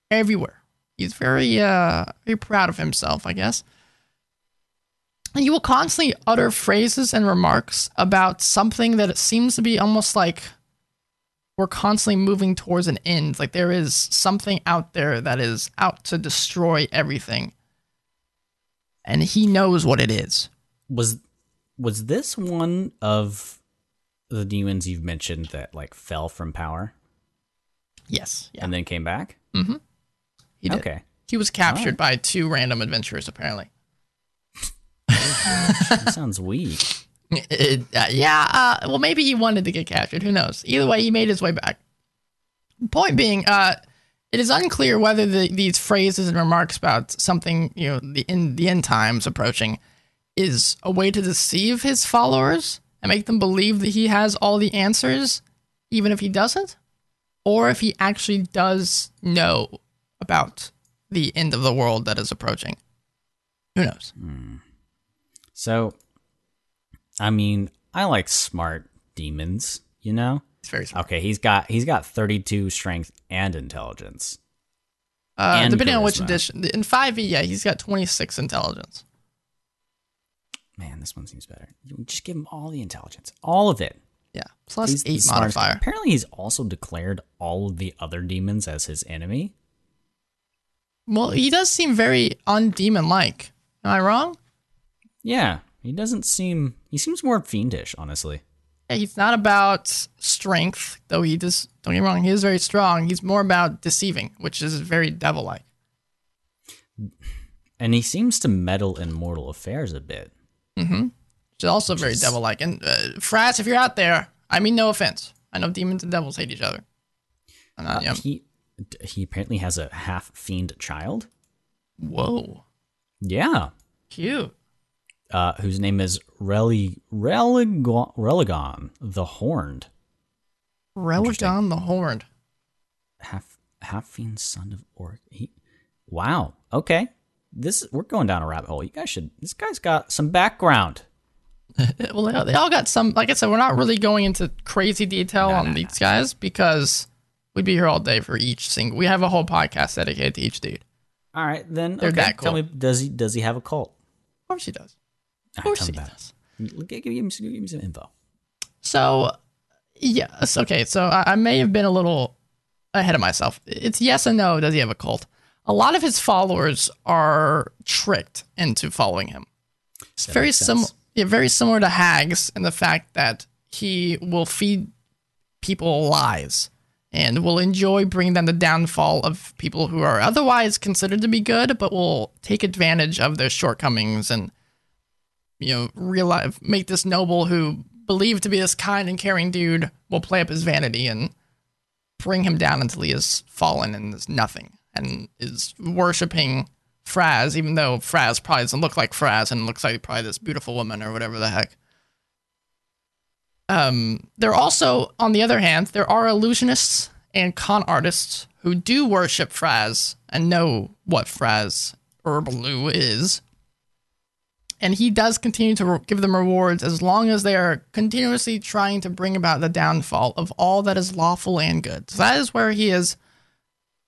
Everywhere. He's very, uh, very proud of himself, I guess. And he will constantly utter phrases and remarks about something that it seems to be almost like we're constantly moving towards an end. Like there is something out there that is out to destroy everything. And he knows what it is. Was, was this one of the demons you've mentioned that like fell from power? Yes. Yeah. And then came back? Mm-hmm. He did. Okay. He was captured right. by two random adventurers, apparently. That sounds weak. It, uh, yeah, uh, well, maybe he wanted to get captured. Who knows? Either way, he made his way back. Point being, uh, it is unclear whether the, these phrases and remarks about something, you know, the, in, the end times approaching is a way to deceive his followers and make them believe that he has all the answers, even if he doesn't. Or if he actually does know about the end of the world that is approaching. Who knows? Mm. So, I mean, I like smart demons, you know? It's very smart. Okay, he's got he's got thirty-two strength and intelligence. Uh, and depending charisma. On which edition. In five E, yeah, he's got twenty-six intelligence. Man, this one seems better. Just give him all the intelligence. All of it. Yeah, plus he's eight modifier. Guy. Apparently, he's also declared all of the other demons as his enemy. Well, he does seem very undemon-like. Am I wrong? Yeah, he doesn't seem... He seems more fiendish, honestly. Yeah, he's not about strength, though he just... Don't get me wrong, he is very strong. He's more about deceiving, which is very devil-like. And he seems to meddle in mortal affairs a bit. Mm-hmm. Which is also very devil-like. And uh, Fraz, if you're out there, I mean no offense. I know demons and devils hate each other. I'm not, uh, he he apparently has a half-fiend child. Whoa. Yeah. Cute. Uh, whose name is Reli Religon, Religon the Horned. Religon the Horned. Half half-fiend son of Orc. He, wow. Okay. This we're going down a rabbit hole. You guys should. This guy's got some background. Well, they all got some, like I said, we're not really going into crazy detail no, on no, these no. guys because we'd be here all day for each single. We have a whole podcast dedicated to each dude. All right, then okay. that cool. Tell me, does he does he have a cult? Of course he does. Of course right, he about. does. Give, give, him, give him some info. So, yes, okay, so I, I may have been a little ahead of myself. It's yes and no, does he have a cult? A lot of his followers are tricked into following him. It's that very similar. Yeah, very similar to Hags in the fact that he will feed people lies and will enjoy bringing them the downfall of people who are otherwise considered to be good, but will take advantage of their shortcomings and, you know, realize, make this noble who believed to be this kind and caring dude will play up his vanity and bring him down until he is fallen and is nothing and is worshipping Fraz, even though Fraz probably doesn't look like Fraz and looks like probably this beautiful woman or whatever the heck. Um, there are also, on the other hand, there are illusionists and con artists who do worship Fraz and know what Fraz-Urb'luu is. And he does continue to re- give them rewards as long as they are continuously trying to bring about the downfall of all that is lawful and good. So that is where he is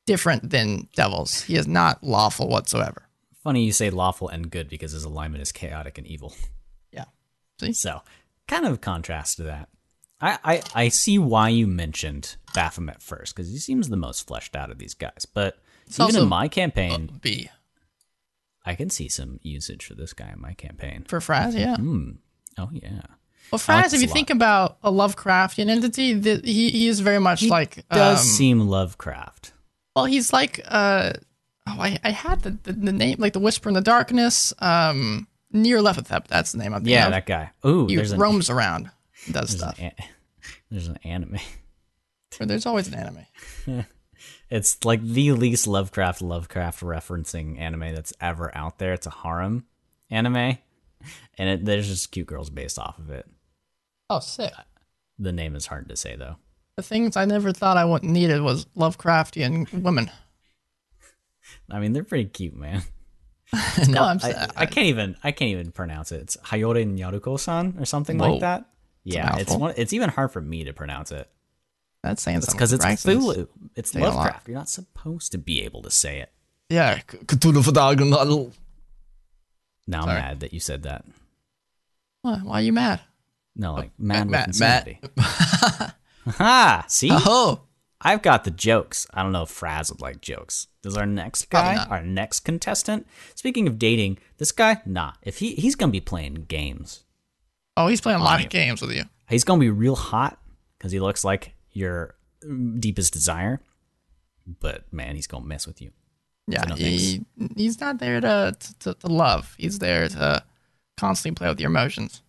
different than devils. He is not lawful whatsoever. Funny you say lawful and good because his alignment is chaotic and evil. Yeah. See? So kind of contrast to that. I, I, I see why you mentioned Baphomet first, because he seems the most fleshed out of these guys. But it's even in my campaign, B. I can see some usage for this guy in my campaign. For Fraz, yeah. Mm. Oh, yeah. Well, Fraz, like if you think about a Lovecraftian entity, the, he, he is very much he like... He does um, seem Lovecraft. Well, he's like... Uh, oh, I, I had the, the, the name, like the Whisper in the Darkness. Um, Near Lefethep, that's the name I'm thinking Yeah, of. That guy. Ooh, he roams an, around and does there's stuff. An, there's an anime. There's always an anime. It's like the least Lovecraft Lovecraft referencing anime that's ever out there. It's a harem anime, and it, there's just cute girls based off of it. Oh, sick. The name is hard to say, though. The things I never thought I needed was Lovecraftian women. I mean, they're pretty cute, man. no, called, I'm I, I can't even I can't even pronounce it. It's Hayore Nyaruko-san or something Whoa. like that. It's yeah, it's one. It's even hard for me to pronounce it. That's saying something. Because it's Cthulhu. It's Say Lovecraft. You're not supposed to be able to say it. Yeah, Cthulhu Fadagnal. Now I'm Sorry. mad that you said that. Why, why are you mad? No, like mad with insanity. Ha! See? Oh. I've got the jokes. I don't know if Fraz would like jokes. Does our next guy, our next contestant? Speaking of dating, this guy, nah. If he he's gonna be playing games. Oh, he's playing a lot of games with you. He's gonna be real hot because he looks like your deepest desire. But man, he's gonna mess with you. Yeah, he, he's not there to, to to love. He's there to constantly play with your emotions.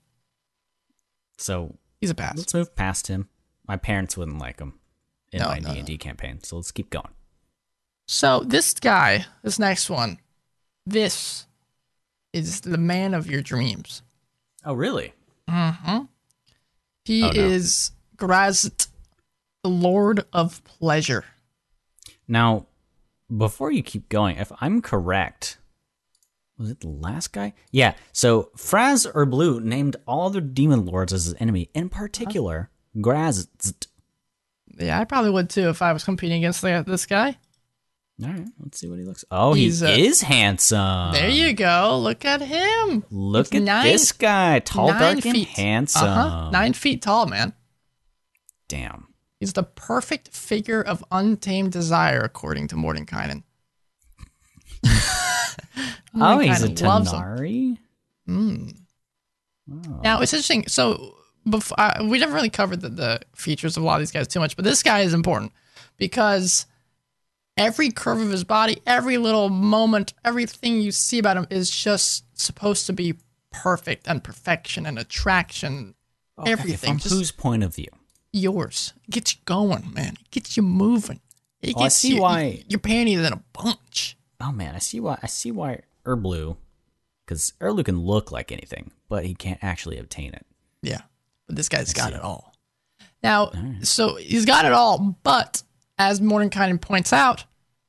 So he's a pass. Let's move past him. My parents wouldn't like him. In no, my no, D and D no. campaign, so let's keep going. So this guy, this next one, this is the man of your dreams. Oh, really? Mm-hmm. He oh, no. is Graz'zt, the Lord of Pleasure. Now, before you keep going, if I'm correct, was it the last guy? Yeah, so Fraz-Urb'luu named all the demon lords as his enemy, in particular, huh? Graz'zt. Yeah, I probably would too if I was competing against this guy. All right, let's see what he looks like. Oh, He's he a, is handsome. There you go. Look at him. Look He's at nine, this guy. Tall, dark, feet. and handsome. Uh-huh. Nine feet tall, man. Damn. He's the perfect figure of untamed desire, according to Mordenkainen. Mordenkainen oh, he's a Tenari? Mm. Oh. Now, it's interesting. So... Before, uh, we never really covered the, the features of a lot of these guys too much, but this guy is important because every curve of his body, every little moment, everything you see about him is just supposed to be perfect and perfection and attraction. Okay, everything. From just whose point of view? Yours. It gets you going, man. It gets you moving. It oh, gets I see you, why you, your panties in a bunch. Oh man, I see why. I see why Urb'luu, because Urb'luu can look like anything, but he can't actually obtain it. Yeah. This guy's got it all. Now, all right. so he's got it all, but as Mordenkainen points out,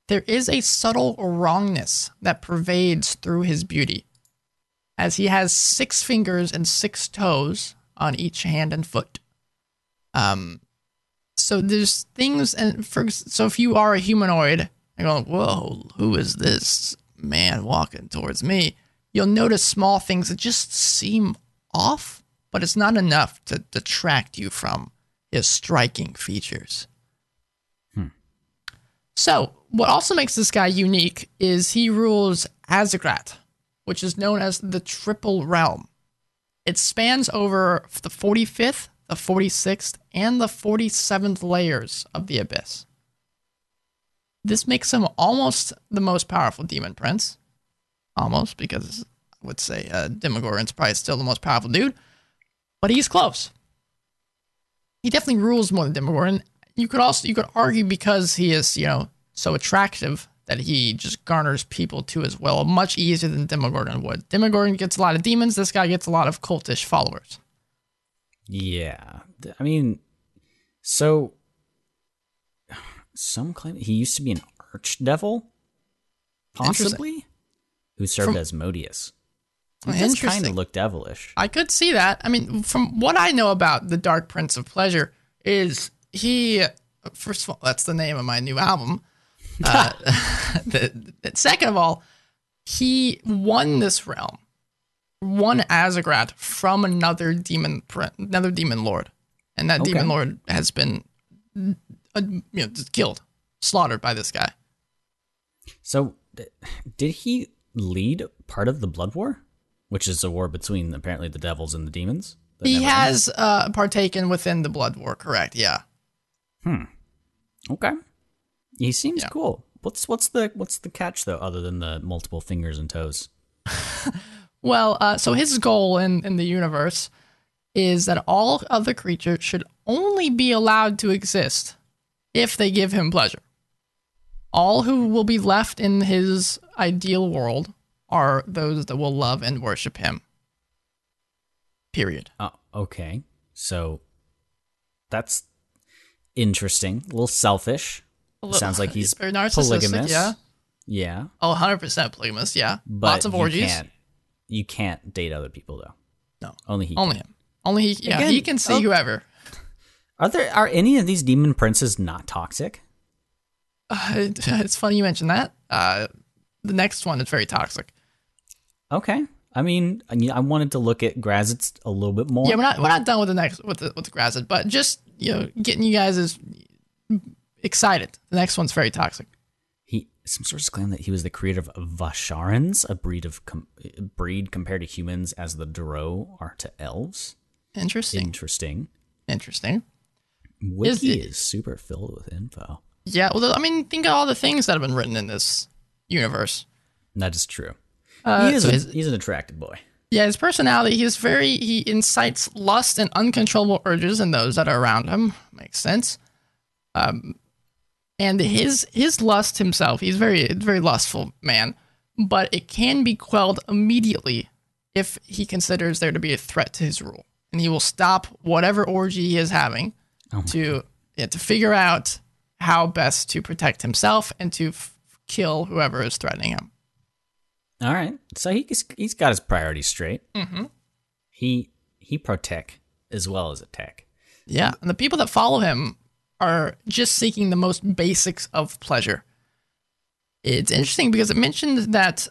there is a subtle wrongness that pervades through his beauty, as he has six fingers and six toes on each hand and foot. Um, so there's things, and for, so if you are a humanoid and going, whoa, who is this man walking towards me? You'll notice small things that just seem off. But it's not enough to detract you from his striking features. Hmm. So, what also makes this guy unique is he rules Azagrat, which is known as the Triple Realm. It spans over the forty-fifth, the forty-sixth, and the forty-seventh layers of the Abyss. This makes him almost the most powerful demon prince. Almost, because I would say uh, Demogorgon's probably still the most powerful dude. But he's close. He definitely rules more than Demogorgon. You could also you could argue because he is, you know, so attractive that he just garners people to his will much easier than Demogorgon would. Demogorgon gets a lot of demons. This guy gets a lot of cultish followers. Yeah, I mean, so some claim he used to be an archdevil, possibly, who served From as Modius. It's kind of look devilish. I could see that. I mean, from what I know about the Dark Prince of Pleasure is he, first of all, that's the name of my new album. uh, the, the, second of all, he won this realm, won Azagrat from another demon, another demon lord. and that okay. demon lord has been uh, you know, killed, slaughtered by this guy. So, did he lead part of the Blood War, which is a war between apparently the devils and the demons? He has uh, partaken within the Blood War, correct? Yeah. Hmm. Okay. He seems yeah. cool. What's what's the what's the catch though, other than the multiple fingers and toes? Well, uh, so his goal in, in the universe is that all other creatures should only be allowed to exist if they give him pleasure. All who will be left in his ideal world are those that will love and worship him. Period. Oh, okay. So that's interesting. A little selfish. A little, sounds like he's polygamous. Yeah. Yeah. Oh, one hundred percent polygamous. Yeah. But lots of orgies. You can't, you can't date other people, though. No. Only he. Only can. him. Only he. Yeah. Again, he can see oh, whoever. Are there? Are any of these demon princes not toxic? Uh, it's funny you mentioned that. Uh, the next one is very toxic. Okay. I mean, I wanted to look at Graz'zt a little bit more. Yeah, we're not we're not done with the next with the with the Graz'zt, but just you know, getting you guys is excited. The next one's very toxic. He some sources claim that he was the creator of Vasharans, a breed of com, breed compared to humans as the Drow are to elves. Interesting. Interesting. Interesting. Wiki is, is super filled with info. Yeah, well, I mean, think of all the things that have been written in this universe. That is true. Uh, he is so his, he's an attractive boy. Yeah, his personality, he's very, he incites lust and uncontrollable urges in those that are around him. Makes sense. Um, and his his lust himself, he's very, very lustful man, but it can be quelled immediately if he considers there to be a threat to his rule. And he will stop whatever orgy he is having oh to yeah, to figure out how best to protect himself and to f kill whoever is threatening him. All right, so he's he's got his priorities straight. Mm-hmm. He he protect as well as attack. Yeah, and the people that follow him are just seeking the most basics of pleasure. It's interesting because it mentioned that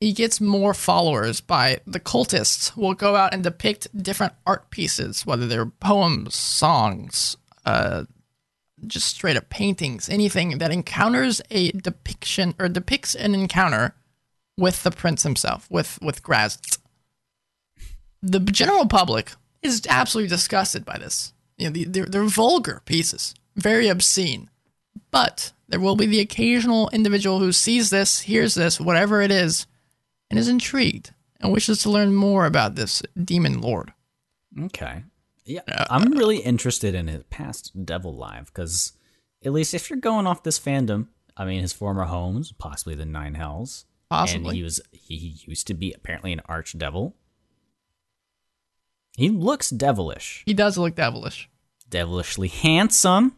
he gets more followers by the cultists will go out and depict different art pieces, whether they're poems, songs, uh, just straight up paintings, anything that encounters a depiction or depicts an encounter with the prince himself, with with Graz'zt. The general public is absolutely disgusted by this. You know, the, they're, they're vulgar pieces, very obscene. But there will be the occasional individual who sees this, hears this, whatever it is, and is intrigued and wishes to learn more about this demon lord. Okay. Yeah, uh, I'm really interested in his past devil life because, at least if you're going off this fandom, I mean, his former homes, possibly the Nine Hells. Possibly. And he was he used to be apparently an archdevil. He looks devilish. He does look devilish. Devilishly handsome.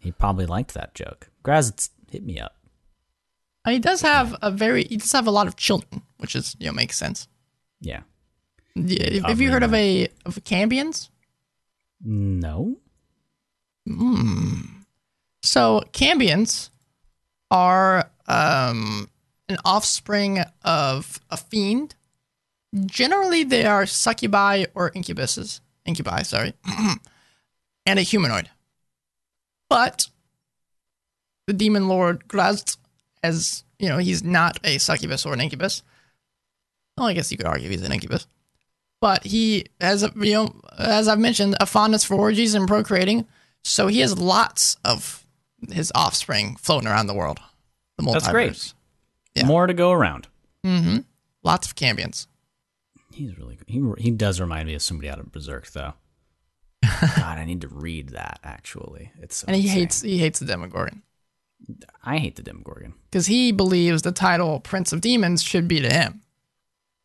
He probably liked that joke. Graz'zt, hit me up. He does have a very he does have a lot of children, which is you know makes sense. Yeah. yeah have you heard of a of Cambians? No. Hmm. So Cambians are um, an offspring of a fiend. Generally, they are succubi or incubuses, incubi, sorry, and a humanoid. But the demon lord Graz'zt, as you know, he's not a succubus or an incubus. Well, I guess you could argue he's an incubus. But he has, a, you know, as I've mentioned, a fondness for orgies and procreating, so he has lots of his offspring floating around the world. The multiverse. That's great. Yeah. More to go around. Mm-hmm. Lots of Cambians. He's really good. He, he does remind me of somebody out of Berserk, though. God, I need to read that, actually. It's so And he insane. hates he hates the Demogorgon. I hate the Demogorgon. Because he believes the title Prince of Demons should be to him.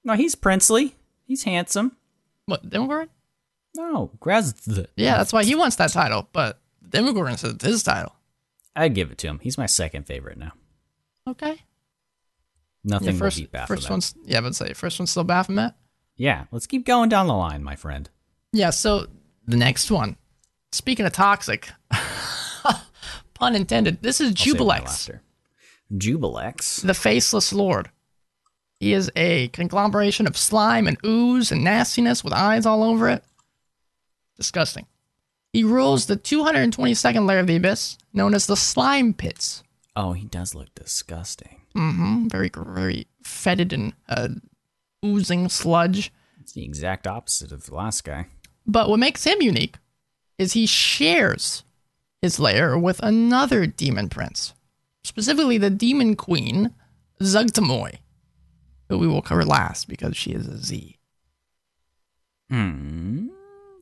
No, he's princely. He's handsome. What, Demogorgon? No, Graz'zt. Yeah, that's why he wants that title, but the Demogorgon says it's his title. I give it to him. He's my second favorite now. Okay. Nothing first, will beat Baphomet. First one's, yeah, but say first one's still Baphomet. Yeah, let's keep going down the line, my friend. Yeah, so the next one. Speaking of toxic, pun intended, this is Juiblex. Juiblex. The Faceless Lord. He is a conglomeration of slime and ooze and nastiness with eyes all over it. Disgusting. He rules the two hundred twenty-second layer of the Abyss, known as the Slime Pits. Oh, he does look disgusting. Mm-hmm. Very, very fetid and uh, oozing sludge. It's the exact opposite of the last guy. But what makes him unique is he shares his lair with another demon prince, specifically the demon queen, Zuggtmoy, who we will cover last because she is a Z. Hmm.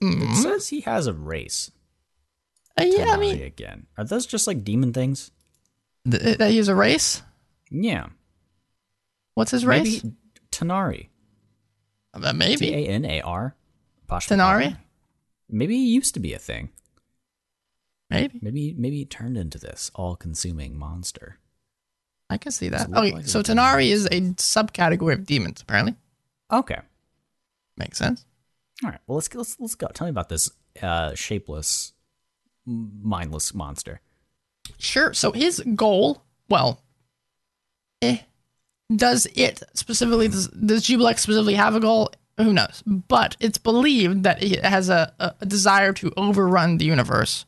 Mm. It says he has a race. Uh, yeah, I mean, again, are those just like demon things? Th that he's a race? Yeah. What's his maybe race? Tenari. Uh, maybe. T A N A R. Tenari? Maybe he used to be a thing. Maybe. Maybe maybe he turned into this all-consuming monster. I can see that. Okay, like so Tenari is a subcategory of demons, apparently. Okay. Makes sense. All right. Well, let's let's let's go. Tell me about this uh, shapeless, mindless monster. Sure. So his goal, well, eh, does it specifically? Does, does Juiblex specifically have a goal? Who knows? But it's believed that it has a, a desire to overrun the universe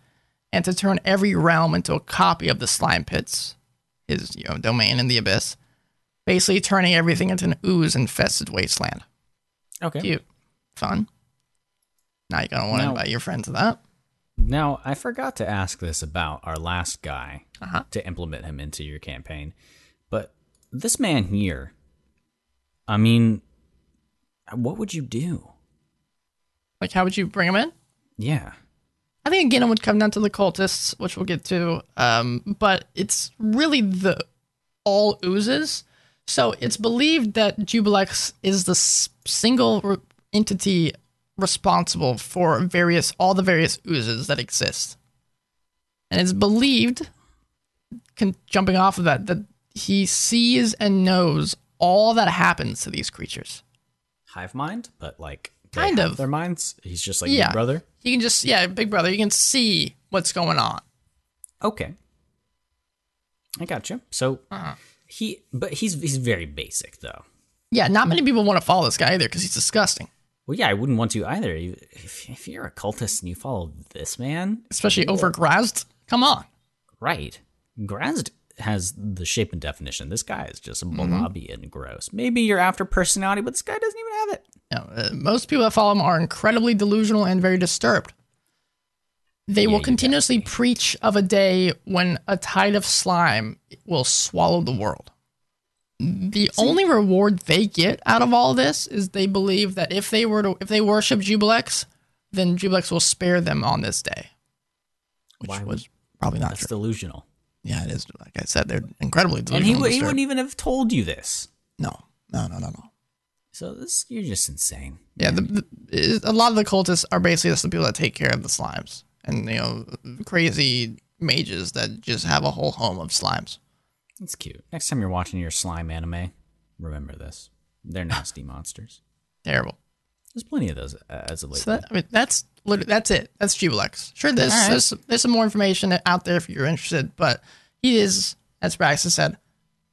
and to turn every realm into a copy of the slime pits, his you know domain in the abyss, basically turning everything into an ooze-infested wasteland. Okay. Cute. Fun. Now you're going to want to invite your friend to that. Now, I forgot to ask this about our last guy uh-huh. to implement him into your campaign. But this man here, I mean, what would you do? Like, how would you bring him in? Yeah. I think, again, it would come down to the cultists, which we'll get to. Um, but it's really the all oozes. So it's believed that Juiblex is the single... Re entity responsible for various all the various oozes that exist, and it's believed, con jumping off of that, that he sees and knows all that happens to these creatures. Hive mind, but like kind of their minds. He's just like yeah. Big Brother. You can just yeah, Big Brother. You can see what's going on. Okay, I got you. So uh-huh. he, but he's he's very basic though. Yeah, not many people want to follow this guy either because he's disgusting. Well, yeah, I wouldn't want to either. If, if you're a cultist and you follow this man... Especially cool. over Graz'zt, come on. Right. Graz'zt has the shape and definition. This guy is just blobby mm-hmm. and gross. Maybe you're after personality, but this guy doesn't even have it. No, uh, most people that follow him are incredibly delusional and very disturbed. They yeah, will continuously preach of a day when a tide of slime will swallow the world. The only reward they get out of all this is they believe that if they were to if they worship Juiblex, then Juiblex will spare them on this day. Which Why was probably not that's true. Delusional. Yeah, it is. Like I said, they're incredibly delusional. And he, and he wouldn't even have told you this. No, no, no, no, no. So this, you're just insane. Yeah, the, the, a lot of the cultists are basically just the people that take care of the slimes, and you know, crazy mages that just have a whole home of slimes. It's cute. Next time you're watching your slime anime, remember this. They're nasty monsters. Terrible. There's plenty of those uh, as of late. So that, I mean, that's, that's it. That's Juiblex. Sure, there's, right. there's, there's some more information out there if you're interested, but he is, as Braxton said,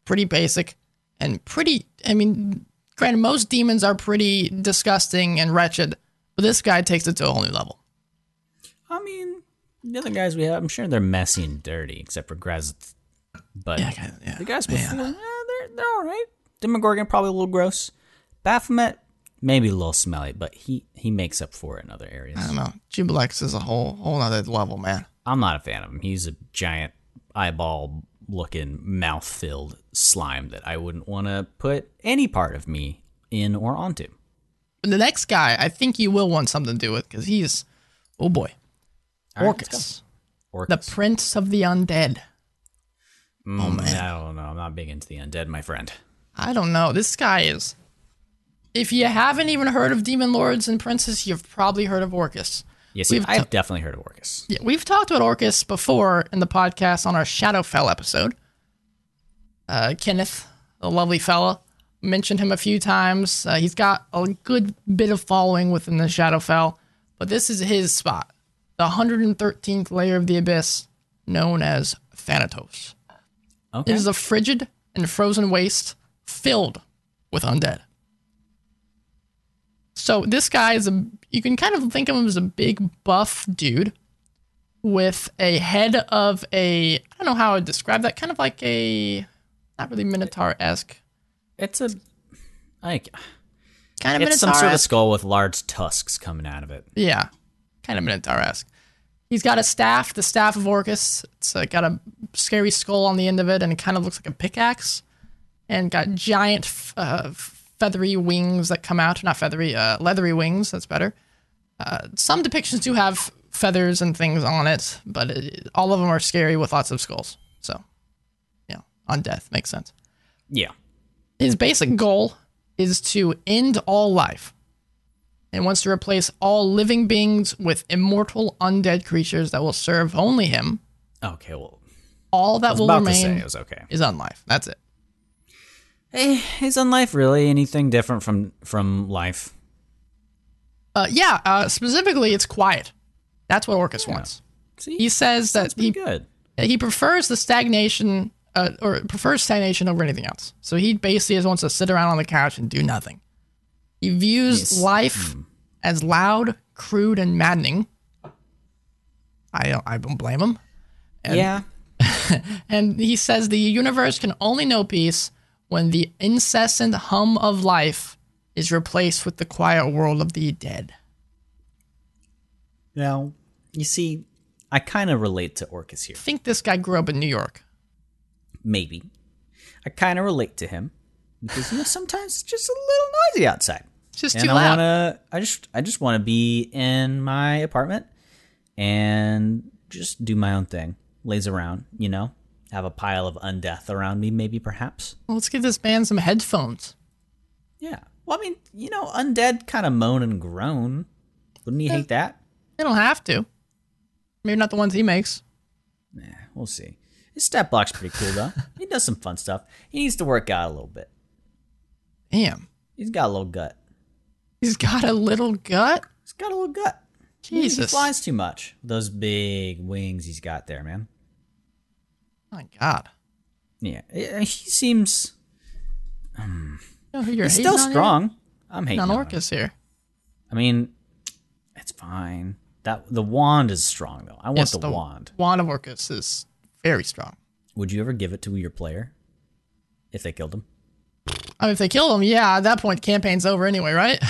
pretty basic and pretty, I mean, granted, most demons are pretty disgusting and wretched, but this guy takes it to a whole new level. I mean, the other guys we have, I'm sure they're messy and dirty, except for Graz'zt. But yeah, yeah, yeah. the guys before, eh, they're, they're all right. Demogorgon, probably a little gross. Baphomet, maybe a little smelly, but he, he makes up for it in other areas. I don't know. Juiblex is a whole whole other level, man. I'm not a fan of him. He's a giant eyeball-looking, mouth-filled slime that I wouldn't want to put any part of me in or onto. But the next guy, I think you will want something to do with, because he's, oh boy, right, Orcus. Orcus. The Prince of the Undead. Oh man, I don't know. I'm not big into the undead, my friend. I don't know. This guy is. If you haven't even heard of demon lords and princes, you've probably heard of Orcus. Yes, we've I've definitely heard of Orcus. Yeah, we've talked about Orcus before in the podcast on our Shadowfell episode. Uh, Kenneth, the lovely fella, mentioned him a few times. Uh, he's got a good bit of following within the Shadowfell, but this is his spot, the one hundred thirteenth layer of the Abyss, known as Thanatos. Okay. It is a frigid and frozen waste filled with undead. So this guy is a, you can kind of think of him as a big buff dude with a head of a, I don't know how I would describe that, kind of like a, not really Minotaur-esque. It's a, like, kind of it's some sort of skull with large tusks coming out of it. Yeah, kind of Minotaur-esque. He's got a staff, the staff of Orcus. It's uh, got a scary skull on the end of it, and it kind of looks like a pickaxe. And got giant f uh, feathery wings that come out. Not feathery, uh, leathery wings, that's better. Uh, some depictions do have feathers and things on it, but it, all of them are scary with lots of skulls. So, you know, undeath makes sense. Yeah. His basic goal is to end all life, and wants to replace all living beings with immortal undead creatures that will serve only him. Okay, well, all that will remain okay. is unlife. That's it. Hey, is unlife really anything different from from life? Uh, yeah, uh, specifically, it's quiet. That's what Orcus yeah. wants. See? He says that he good. he prefers the stagnation uh, or prefers stagnation over anything else. So he basically just wants to sit around on the couch and do nothing. He views yes. life mm. as loud, crude, and maddening. I don't, I don't blame him. And, yeah. And he says the universe can only know peace when the incessant hum of life is replaced with the quiet world of the dead. Now, you see, I kind of relate to Orcus here. I think this guy grew up in New York. Maybe. I kind of relate to him. Because, you know, sometimes it's just a little noisy outside. It's just too loud. Wanna, I just, I just want to be in my apartment and just do my own thing. Laze around, you know, have a pile of undeath around me, maybe, perhaps. Well, let's give this man some headphones. Yeah. Well, I mean, you know, undead kind of moan and groan. Wouldn't he yeah. hate that? They don't have to. Maybe not the ones he makes. Nah, we'll see. His stat block's pretty cool, though. He does some fun stuff. He needs to work out a little bit. Damn. He's got a little gut. He's got a little gut? He's got a little gut. Jesus. He flies too much. Those big wings he's got there, man. My God. Yeah. He seems... Um, you know who you're he's still strong. Here? I'm hating on Orcus here. I mean, it's fine. That The wand is strong, though. I want yes, the, the wand. wand of Orcus is very strong. Would you ever give it to your player if they killed him? I mean, if they kill him, yeah, at that point, campaign's over anyway, right?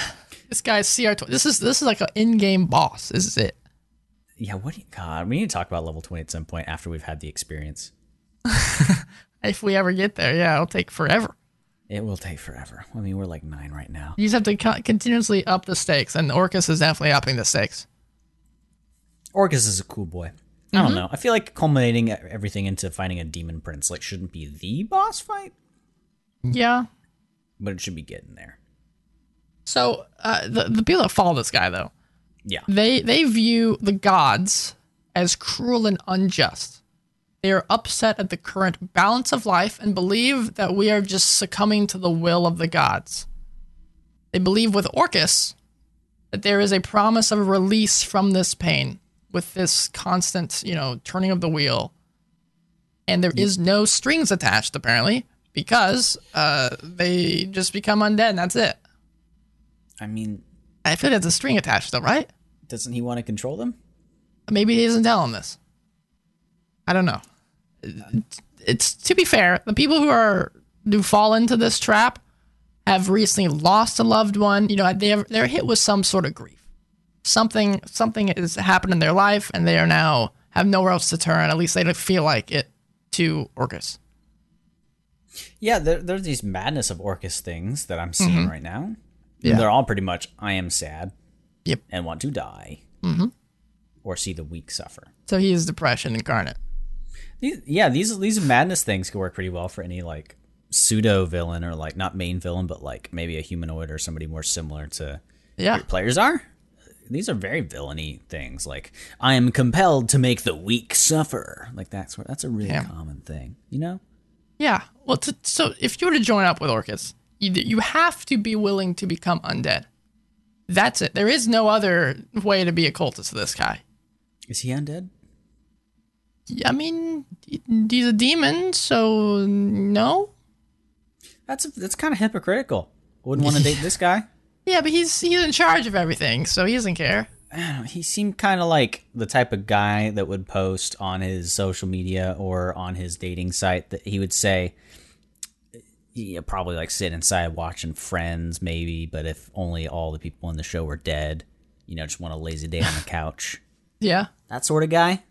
This guy's C R twenty. This is this is like an in-game boss. This is it. Yeah, what do you... God, we need to talk about level twenty at some point after we've had the experience. If we ever get there, yeah, it'll take forever. It will take forever. I mean, we're like nine right now. You just have to co continuously up the stakes, and Orcus is definitely upping the stakes. Orcus is a cool boy. Mm-hmm. I don't know. I feel like culminating everything into finding a demon prince, like, shouldn't be the boss fight? Yeah. But it should be getting there. So uh, the the people that follow this guy, though, yeah, they they view the gods as cruel and unjust. They are upset at the current balance of life and believe that we are just succumbing to the will of the gods. They believe with Orcus that there is a promise of release from this pain, with this constant, you know, turning of the wheel, and there yeah. is no strings attached apparently. Because uh, they just become undead, and that's it. I mean... I feel like that's a string attached, though, right? Doesn't he want to control them? Maybe he doesn't tell him this. I don't know. It's, it's to be fair, the people who are who fall into this trap have recently lost a loved one. You know, they have, they're hit with some sort of grief. Something something has happened in their life, and they are now have nowhere else to turn. At least they don't feel like it to Orcus. Yeah, there, there's these madness of Orcus things that I'm seeing mm-hmm. right now. Yeah. They're all pretty much, I am sad yep. and want to die mm-hmm. or see the weak suffer. So he is depression incarnate. These, yeah, these these madness things could work pretty well for any like pseudo-villain or like not main villain, but like maybe a humanoid or somebody more similar to yeah. who your players are. These are very villainy things, like I am compelled to make the weak suffer. Like that's, that's a really yeah. common thing, you know? Yeah, well, to, so if you were to join up with Orcus, you, you have to be willing to become undead. That's it. There is no other way to be a cultist of this guy. Is he undead? I mean, he's a demon, so no. That's that's kind of hypocritical. Wouldn't want to date this guy. Yeah, but he's he's in charge of everything, so he doesn't care. I don't know, he seemed kind of like the type of guy that would post on his social media or on his dating site that he would say, yeah, probably like sit inside watching Friends, maybe. But if only all the people in the show were dead, you know, just want a lazy day on the couch. Yeah, that sort of guy.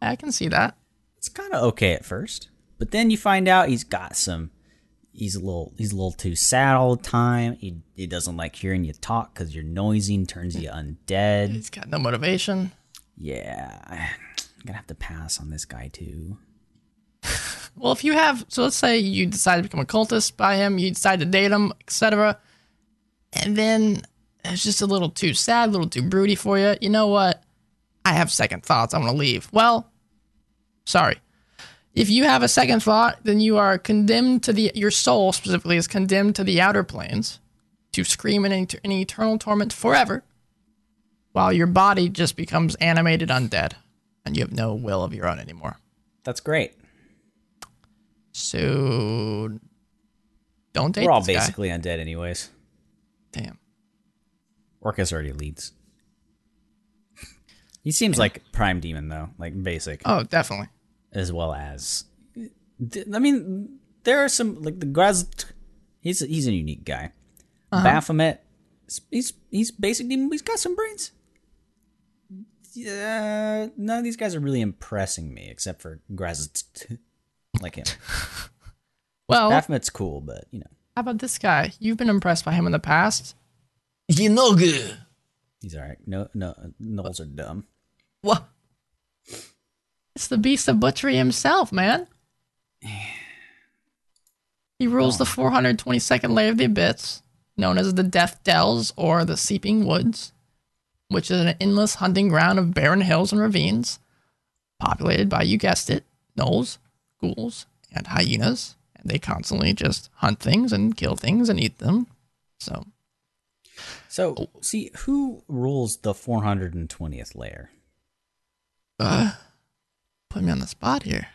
I can see that. It's kind of okay at first, but then you find out he's got some. He's a little. He's a little too sad all the time. He he doesn't like hearing you talk because you're noisy and turns you undead. He's got no motivation. Yeah, I'm gonna have to pass on this guy too. Well, if you have, so let's say you decide to become a cultist by him, you decide to date him, et cetera, and then it's just a little too sad, a little too broody for you. You know what? I have second thoughts. I want to leave. Well, sorry. If you have a second thought, then you are condemned to the, your soul specifically is condemned to the outer planes to scream in, in eternal torment forever while your body just becomes animated undead and you have no will of your own anymore. That's great. So don't date We're all this basically guy. Undead anyways. Damn. Orcus already leads. He seems yeah. like prime demon though, like basic. Oh, definitely. As well as, I mean, there are some like the Graz'zt. He's a, he's a unique guy. Uh-huh. Baphomet. He's he's basic demon. He's got some brains. Yeah, none of these guys are really impressing me except for Graz'zt, like him. Well, Baphomet's cool, but you know. How about this guy? You've been impressed by him in the past. Yeenoghu. He's alright. No, no, gnolls are dumb. What? It's the beast of butchery himself, man. He rules oh. the four hundred twenty-second layer of the Abyss, known as the Death Dells or the Seeping Woods, which is an endless hunting ground of barren hills and ravines, populated by, you guessed it, gnolls, ghouls, and hyenas. And they constantly just hunt things and kill things and eat them. So, so oh. see, who rules the four hundred twentieth layer? Uh... Put me on the spot here.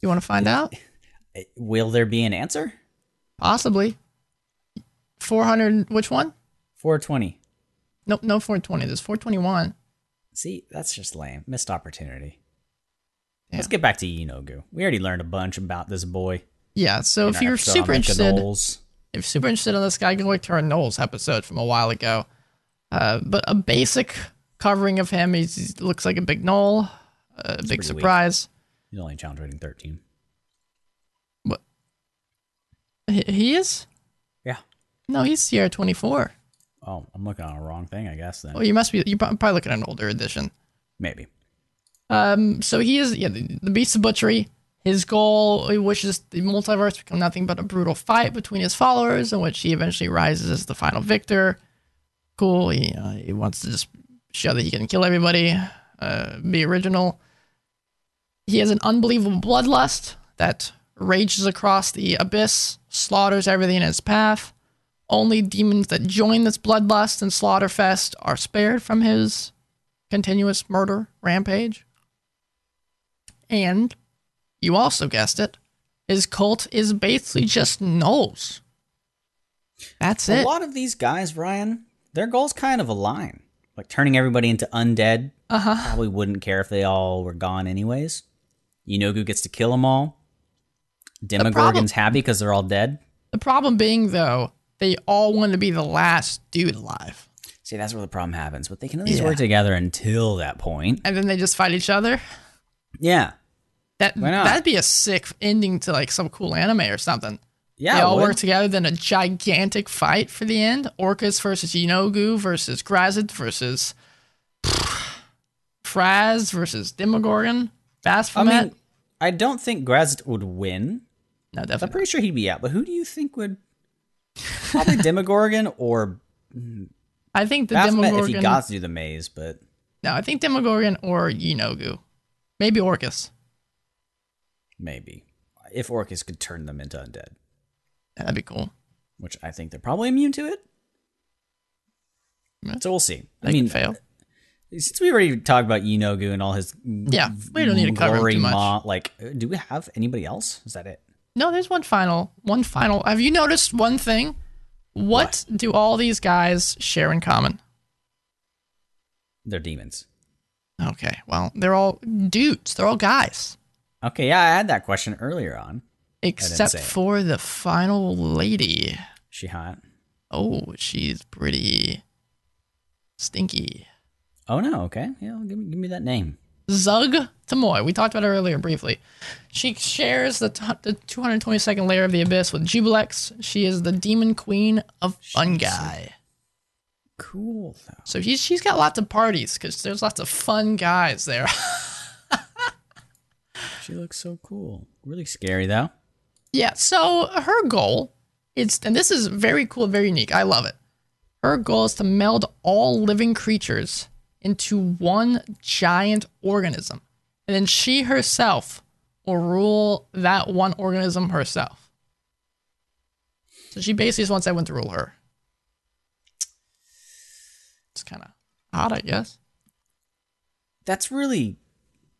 You want to find out? Will there be an answer? Possibly. four hundred, which one? four twenty. Nope, no four twenty. There's four twenty-one. See, that's just lame. Missed opportunity. Yeah. Let's get back to Yeenoghu. We already learned a bunch about this boy. Yeah, so if you're super interested, if you're super interested in this guy, go look to our Knowles episode from a while ago. Uh, but a basic covering of him, he's, he looks like a big gnoll. A it's big surprise. Weak. He's only challenge rating thirteen. What? He, he is? Yeah. No, he's Sierra twenty-four. Oh, I'm looking on a wrong thing, I guess, then. Well, you must be. You're probably looking at an older edition. Maybe. Um. So he is, yeah, the, the Beast of Butchery. His goal, he wishes the multiverse to become nothing but a brutal fight between his followers, in which he eventually rises as the final victor. Cool. He, uh, he wants to just show that he can kill everybody, uh, be original. He has an unbelievable bloodlust that rages across the abyss, slaughters everything in his path. Only demons that join this bloodlust and slaughter fest are spared from his continuous murder rampage. And, you also guessed it, his cult is basically just gnolls. That's it. A lot of these guys, Ryan, their goals kind of align. Like turning everybody into undead. Uh-huh. Probably wouldn't care if they all were gone anyways. Yeenoghu gets to kill them all. Demogorgon's happy because they're all dead. The problem being, though, they all want to be the last dude alive. See, that's where the problem happens. But they can at least yeah. work together until that point. And then they just fight each other? Yeah. That, Why not? That'd be a sick ending to like some cool anime or something. Yeah, they all work together, then a gigantic fight for the end. Orcus versus Yeenoghu versus Graz'zt versus... Fraz versus Demogorgon, Baphomet. I mean, I don't think Graz'zt would win. No, definitely. I'm pretty sure he'd be out. But who do you think would? Probably Demogorgon or. I think the Baphomet, Demogorgon. If he got to do the maze, but. No, I think Demogorgon or Yeenoghu, maybe Orcus. Maybe, if Orcus could turn them into undead, that'd be cool. Which I think they're probably immune to it. Yeah. So we'll see. They I mean, fail. Since we already talked about Yeenoghu and all his yeah, we don't need to cover him too much. Ma, like, do we have anybody else? Is that it? No, there's one final, one final. Have you noticed one thing? What, what do all these guys share in common? They're demons. Okay, well, they're all dudes. They're all guys. Okay, yeah, I had that question earlier on. Except for the final lady. She hot? Oh, she's pretty stinky. Oh, no, okay. Yeah, give me, give me that name. Zuggtmoy. We talked about her earlier briefly. She shares the, t- the two hundred twenty-second layer of the Abyss with Juiblex. She is the demon queen of fungi. Cool, though. So she's, she's got lots of parties because there's lots of fun guys there. She looks so cool. Really scary, though. Yeah, so her goal is, and this is very cool, very unique. I love it. Her goal is to meld all living creatures into one giant organism, and then she herself will rule that one organism herself. So she basically just wants everyone to rule her. It's kind of odd, I guess. That's really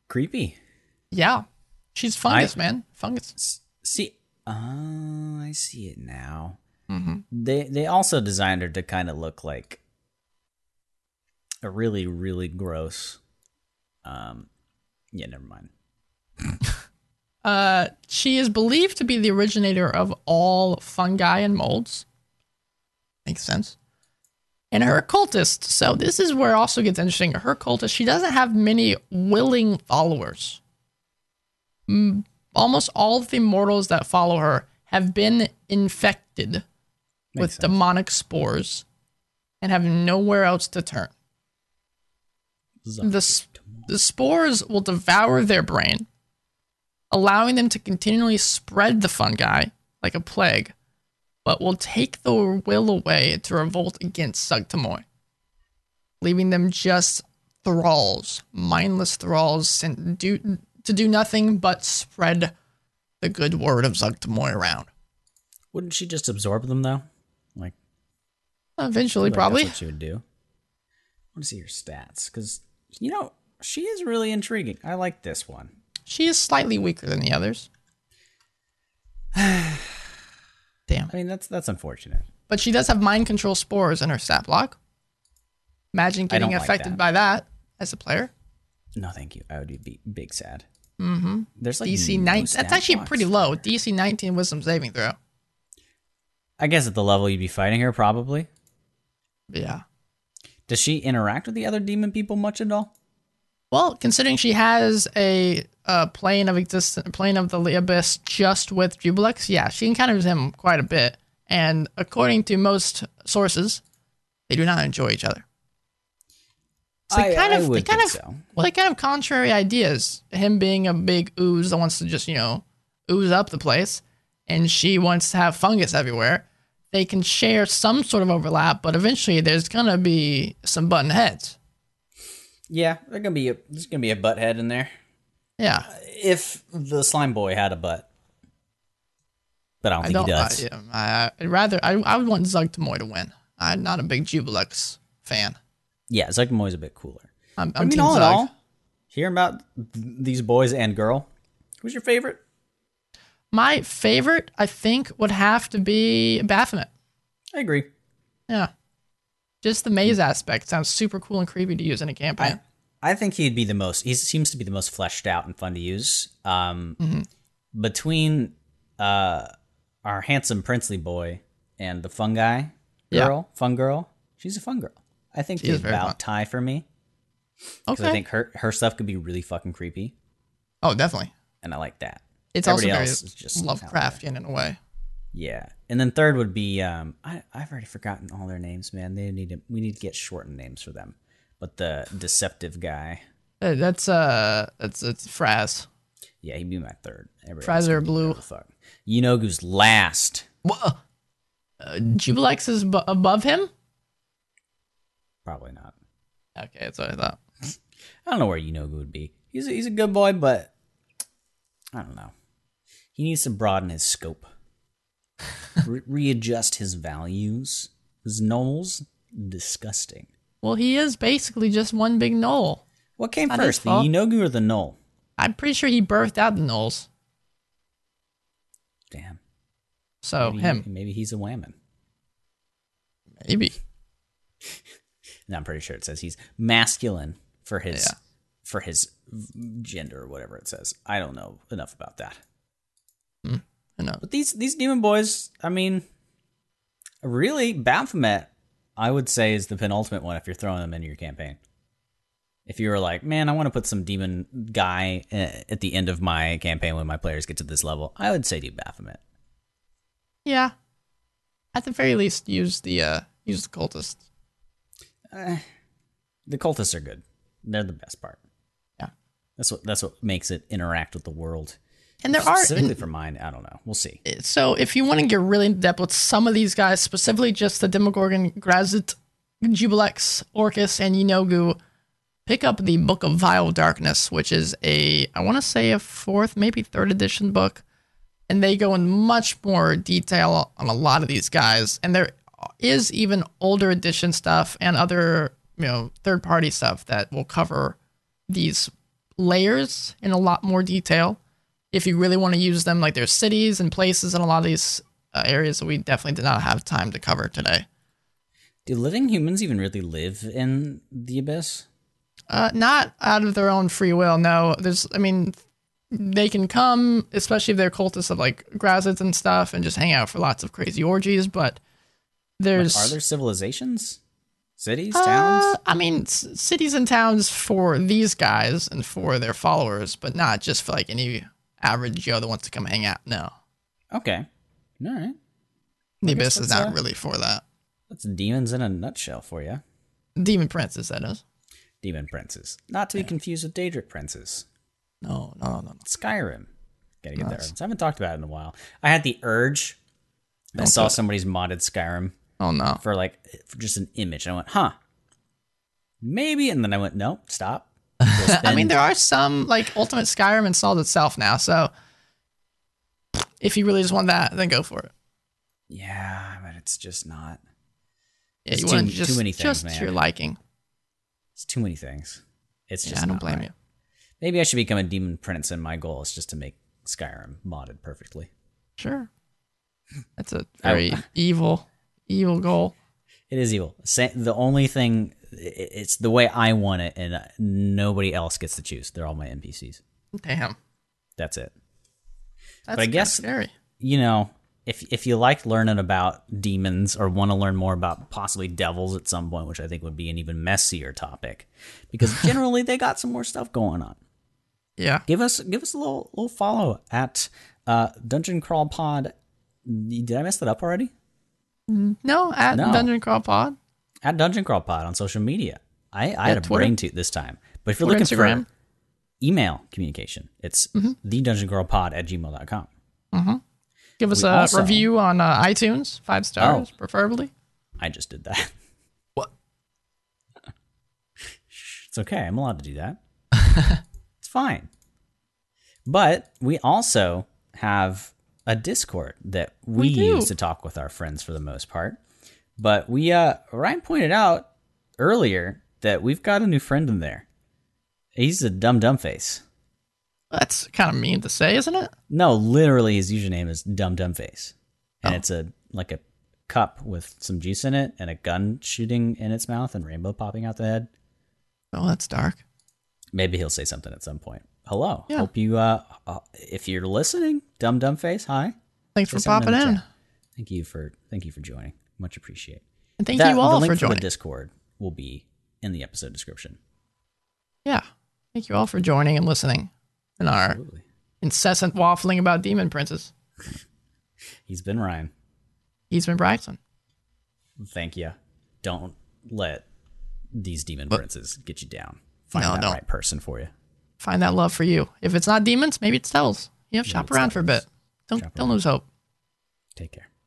creepy. Yeah, she's fungus, I, man, fungus. See, oh, uh, I see it now. Mm-hmm. They they also designed her to kind of look like a really, really gross. Um, yeah, never mind. uh, she is believed to be the originator of all fungi and molds. Makes sense. And her cultist. So this is where it also gets interesting. Her cultist. She doesn't have many willing followers. Mm, almost all of the mortals that follow her have been infected Makes with sense. demonic spores and have nowhere else to turn. The, the spores will devour their brain, allowing them to continually spread the fungi like a plague, but will take the will away to revolt against Zuggtmoy, leaving them just thralls, mindless thralls sent do, to do nothing but spread the good word of Zuggtmoy around. Wouldn't she just absorb them, though? Like Eventually, probably. That's what she would do. I want to see her stats, because... You know, she is really intriguing. I like this one. She is slightly weaker than the others. Damn. I mean, that's that's unfortunate. But she does have mind control spores in her stat block. Imagine getting affected like that. by that as a player. No, thank you. I would be big sad. Mm-hmm. There's like D C nineteen. That's actually pretty low. D C nineteen wisdom saving throw. I guess at the level you'd be fighting her, probably. Yeah. Does she interact with the other demon people much at all? Well, considering she has a, a plane of existence, plane of the Abyss just with Juiblex, yeah, she encounters him quite a bit. And according to most sources, they do not enjoy each other. So they I, kind of, I would they kind of, so. well, they kind of contrary ideas. Him being a big ooze that wants to just, you know, ooze up the place, and she wants to have fungus everywhere. They can share some sort of overlap, but eventually there's gonna be some button heads. Yeah, there's gonna be a there's gonna be a butt head in there. Yeah, if the slime boy had a butt, but I don't I think don't, he does. Uh, yeah, I, I'd rather I I would want Zuggtmoy to win. I'm not a big Juiblex fan. Yeah, Zuggtmoy's a bit cooler. I'm, I'm I mean, all in all, hearing about these boys and girl, who's your favorite? My favorite, I think, would have to be Baphomet. I agree. Yeah. Just the maze aspect sounds super cool and creepy to use in a campaign. I, I think he'd be the most, he seems to be the most fleshed out and fun to use. Um, mm-hmm. Between uh, our handsome princely boy and the fungi girl, yeah. fun girl, she's a fun girl. I think she's about tie for me. Okay. I think her, her stuff could be really fucking creepy. Oh, definitely. And I like that. It's Everybody also very just Lovecraftian in a way. Yeah. And then third would be, um, I, I've already forgotten all their names, man. They need to, we need to get shortened names for them. But the deceptive guy. Hey, that's, uh, that's, that's Fraz. Yeah, he'd be my third. Fraz-Urb'luu. Yeenoghu's last. What? Uh, Juiblex is b- above him? Probably not. Okay, that's what I thought. I don't know where Yeenoghu would be. He's a, he's a good boy, but I don't know. He needs to broaden his scope, Re- readjust his values. His gnolls, disgusting. Well, he is basically just one big gnoll. What came Not first, the Yeenoghu or the gnoll? I'm pretty sure he birthed out the gnolls. So maybe him. He, maybe he's a whammon. Maybe. No, I'm pretty sure it says he's masculine for his yeah. for his gender or whatever it says. I don't know enough about that. Mm, I know. But these these demon boys, I mean, really, Baphomet, I would say, is the penultimate one if you're throwing them into your campaign. If you were like, man, I want to put some demon guy at the end of my campaign when my players get to this level, I would say do Baphomet. Yeah. At the very least, use the uh, use the cultists. Uh, the cultists are good. They're the best part. Yeah, that's what that's what makes it interact with the world. And there specifically are specifically for mine. I don't know. We'll see. So if you want to get really in depth with some of these guys, specifically just the Demogorgon, Graz'zt, Juiblex, Orcus, and Yeenoghu, pick up the Book of Vile Darkness, which is a, I want to say a fourth, maybe third edition book. And they go in much more detail on a lot of these guys. And there is even older edition stuff and other, you know, third party stuff that will cover these layers in a lot more detail. If you really want to use them, like there's cities and places in a lot of these uh, areas that we definitely did not have time to cover today. Do living humans even really live in the Abyss? Uh, not out of their own free will, no. There's, I mean, they can come, especially if they're cultists of, like, Graz'zt and stuff, and just hang out for lots of crazy orgies, but there's... Like, are there civilizations? Cities? Uh, towns? I mean, c- cities and towns for these guys and for their followers, but not just for, like, any average Joe that wants to come hang out, no. Okay. All right. The Abyss is not uh, really for that. That's demons in a nutshell for you. Demon princes, that is. Demon princes. Not to be yeah. confused with Daedric princes. No, no, no, no. Skyrim. Gotta get nice. That. I haven't talked about it in a while. I had the urge. Don't I saw somebody's modded Skyrim. Oh, no. For like, for just an image. And I went, huh. Maybe. And then I went, no, stop. I mean, there are some, like, Ultimate Skyrim installed itself now. So if you really just want that, then go for it. Yeah, but it's just not. Yeah, it's you too, just, too many things, just man. Just to your liking. It's too many things. It's just yeah, I don't blame right. you. Maybe I should become a demon prince, and my goal is just to make Skyrim modded perfectly. Sure. That's a very evil, evil goal. It is evil. The only thing, it's the way I want it, and nobody else gets to choose. They're all my N P Cs. Damn. That's it. That's but I guess, scary. You know, if if you like learning about demons or want to learn more about possibly devils at some point, which I think would be an even messier topic, because generally they got some more stuff going on. Yeah, give us give us a little little follow at uh, Dungeon Crawl Pod. Did I mess that up already? No, at no. Dungeon Crawl Pod. At Dungeon Crawl Pod on social media. I, I had a Twitter. brain toot this time, but if you're Twitter, looking Instagram. For email communication, it's mm-hmm. the dungeon crawl pod at gmail dot com. Mm-hmm. Give us we a also, review on uh, iTunes, five stars, oh, preferably. I just did that. What? It's okay. I'm allowed to do that. It's fine. But we also have a Discord that we, we use to talk with our friends for the most part. But we, uh, Ryan pointed out earlier that we've got a new friend in there. He's a dumb dumb face. That's kind of mean to say, isn't it? No, literally, his username is Dumb Dumb Face, and oh. it's a like a cup with some juice in it, and a gun shooting in its mouth, and rainbow popping out the head. Oh, that's dark. Maybe he'll say something at some point. Hello, yeah. hope you. Uh, uh, if you're listening, Dumb Dumb Face, hi. Thanks say for popping in. in. Thank you for thank you for joining. Much appreciated. And thank that, you all the link for joining. The Discord will be in the episode description. Yeah, thank you all for joining and listening. And our Absolutely. incessant waffling about demon princes. He's been Ryan. He's been Braxton. Thank you. Don't let these demon but, princes get you down. Find no, that don't. right person for you. Find that love for you. If it's not demons, maybe it's devils. You know, maybe shop around devils. for a bit. Don't, don't lose hope. Take care.